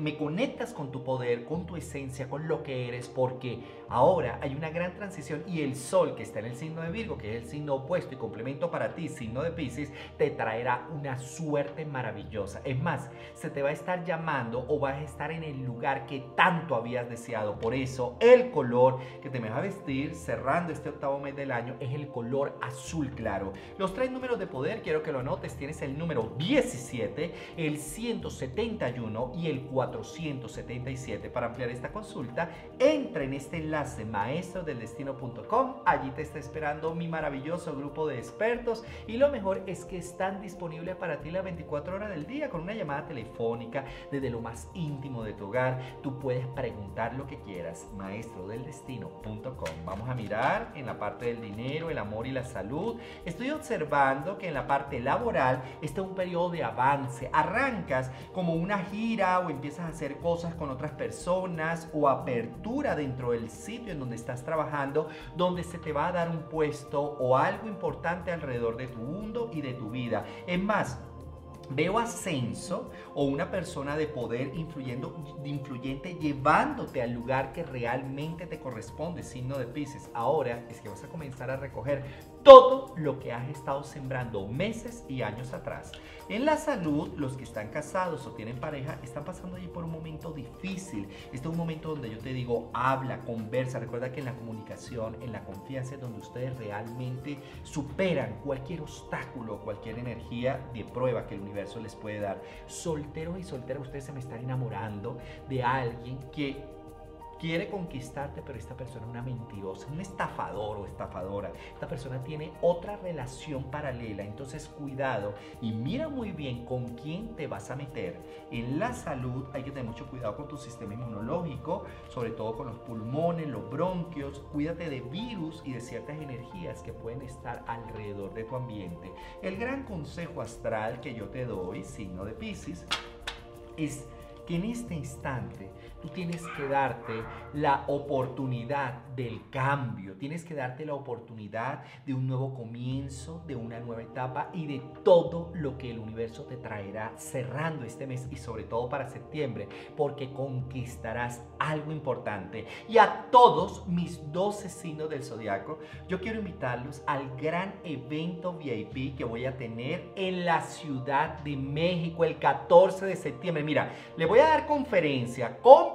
me conectas con tu poder, con tu esencia, con lo que eres, porque ahora hay una gran transición y el sol que está en el signo de Virgo, que es el signo opuesto y complemento para ti, signo de Piscis, te traerá una suerte maravillosa. Es más, se te va a estar llamando o vas a estar en el lugar que tanto habías deseado. Por eso el color que te vas a vestir cerrando este octavo mes del año es el color azul claro. Los tres números de poder, quiero que lo anotes, tienes el número 17, el 171 y el 477. Para ampliar esta consulta, entra en este enlace maestrodeldestino.com. Allí te está esperando mi maravilloso grupo de expertos y lo mejor es que están disponibles para ti las 24 horas del día con una llamada telefónica desde lo más íntimo de tu hogar. Tú puedes preguntar lo que quieras, maestrodeldestino.com. Vamos a mirar en la parte del dinero, el amor y la salud. Estoy observando que en la parte laboral está un periodo de avance. Arrancas como una gira o empiezas a hacer cosas con otras personas o apertura dentro del sitio en donde estás trabajando, donde se te va a dar un puesto o algo importante alrededor de tu mundo y y de tu vida. Es más, veo ascenso o una persona de poder influyente llevándote al lugar que realmente te corresponde, signo de Piscis. Ahora es que vas a comenzar a recoger todo lo que has estado sembrando meses y años atrás. En la salud, los que están casados o tienen pareja están pasando allí por un momento difícil. Este es un momento donde yo te digo, habla, conversa. Recuerda que en la comunicación, en la confianza es donde ustedes realmente superan cualquier obstáculo, cualquier energía de prueba que el universo les puede dar. Solteros y solteras, ustedes se me están enamorando de alguien que quiere conquistarte, pero esta persona es una mentirosa, un estafador o estafadora. Esta persona tiene otra relación paralela, entonces cuidado y mira muy bien con quién te vas a meter. En la salud hay que tener mucho cuidado con tu sistema inmunológico, sobre todo con los pulmones, los bronquios. Cuídate de virus y de ciertas energías que pueden estar alrededor de tu ambiente. El gran consejo astral que yo te doy, signo de Piscis, es que en este instante tú tienes que darte la oportunidad del cambio, tienes que darte la oportunidad de un nuevo comienzo, de una nueva etapa y de todo lo que el universo te traerá cerrando este mes y sobre todo para septiembre, porque conquistarás algo importante. Y a todos mis 12 signos del zodiaco, yo quiero invitarlos al gran evento VIP que voy a tener en la Ciudad de México el 14 de septiembre. Mira, le voy a dar conferencia, convivencia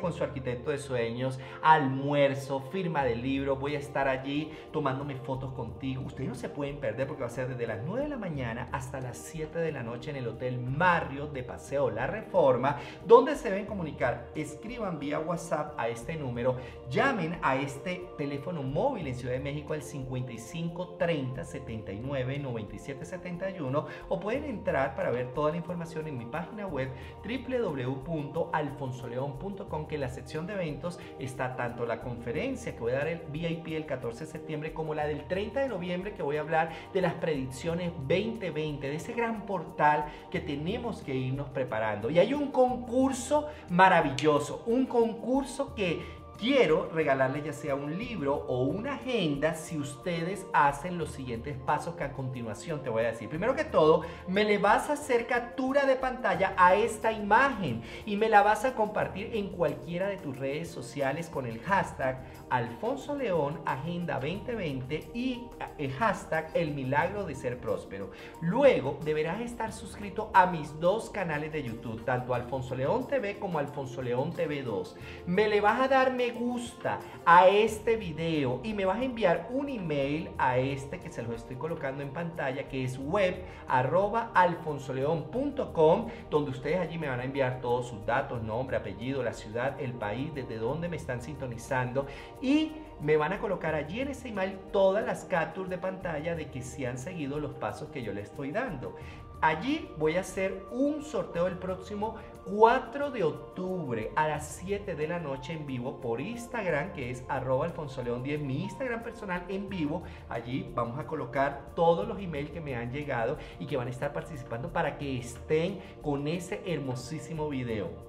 con su arquitecto de sueños, almuerzo, firma de libro. Voy a estar allí tomándome fotos contigo. Ustedes no se pueden perder porque va a ser desde las 9 de la mañana hasta las 7 de la noche en el Hotel Marriott de Paseo La Reforma, donde se deben comunicar. Escriban vía WhatsApp a este número, llamen a este teléfono móvil en Ciudad de México al 55 30 79 97 71, o pueden entrar para ver toda la información en mi página web www.alfonsoleón.com, que en la sección de eventos está tanto la conferencia que voy a dar el VIP el 14 de septiembre como la del 30 de noviembre que voy a hablar de las predicciones 2020, de ese gran portal que tenemos que irnos preparando. Y hay un concurso maravilloso, un concurso que quiero regalarles ya sea un libro o una agenda si ustedes hacen los siguientes pasos que a continuación te voy a decir. Primero que todo, me le vas a hacer captura de pantalla a esta imagen y me la vas a compartir en cualquiera de tus redes sociales con el hashtag Alfonso León Agenda 2020 y el hashtag El Milagro de Ser Próspero. Luego deberás estar suscrito a mis dos canales de YouTube, tanto Alfonso León TV como Alfonso León TV 2. Me le vas a dar me gusta a este video y me vas a enviar un email a este que se los estoy colocando en pantalla, que es web@alfonsoleon.com, donde ustedes allí me van a enviar todos sus datos, nombre, apellido, la ciudad, el país, desde donde me están sintonizando, y me van a colocar allí en ese email todas las capturas de pantalla de que se han seguido los pasos que yo les estoy dando. Allí voy a hacer un sorteo el próximo 4 de octubre a las 7 de la noche en vivo por Instagram, que es @alfonsoleon10, mi Instagram personal en vivo. Allí vamos a colocar todos los emails que me han llegado y que van a estar participando para que estén con ese hermosísimo video.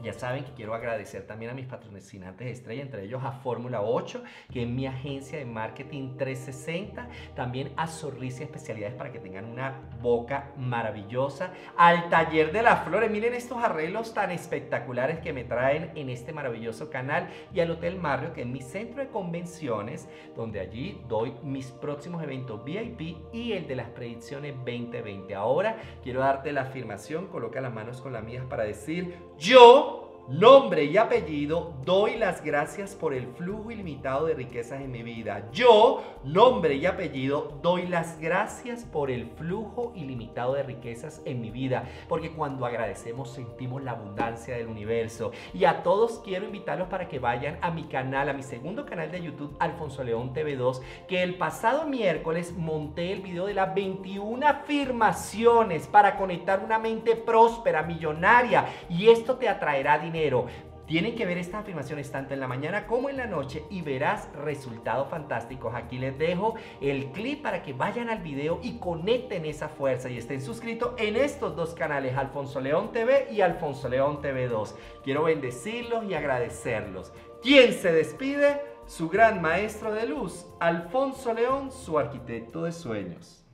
Ya saben que quiero agradecer también a mis patrocinantes estrella, entre ellos a Fórmula 8, que es mi agencia de marketing 360, también a Sorrisa Especialidades para que tengan una boca maravillosa, al Taller de las Flores, miren estos arreglos tan espectaculares que me traen en este maravilloso canal, y al Hotel Marriott, que es mi centro de convenciones, donde allí doy mis próximos eventos VIP y el de las predicciones 2020. Ahora quiero darte la afirmación, coloca las manos con las mías para decir: yo, nombre y apellido, doy las gracias por el flujo ilimitado de riquezas en mi vida. Yo, nombre y apellido, doy las gracias por el flujo ilimitado de riquezas en mi vida. Porque cuando agradecemos sentimos la abundancia del universo. Y a todos quiero invitarlos para que vayan a mi canal, a mi segundo canal de YouTube, Alfonso León TV 2, que el pasado miércoles monté el video de las 21 afirmaciones para conectar una mente próspera, millonaria. Y esto te atraerá dinero. Tienen que ver estas afirmaciones tanto en la mañana como en la noche y verás resultados fantásticos. Aquí les dejo el clip para que vayan al video y conecten esa fuerza y estén suscritos en estos dos canales, Alfonso León TV y Alfonso León TV 2. Quiero bendecirlos y agradecerlos. ¿Quién se despide? Su gran maestro de luz, Alfonso León, su arquitecto de sueños.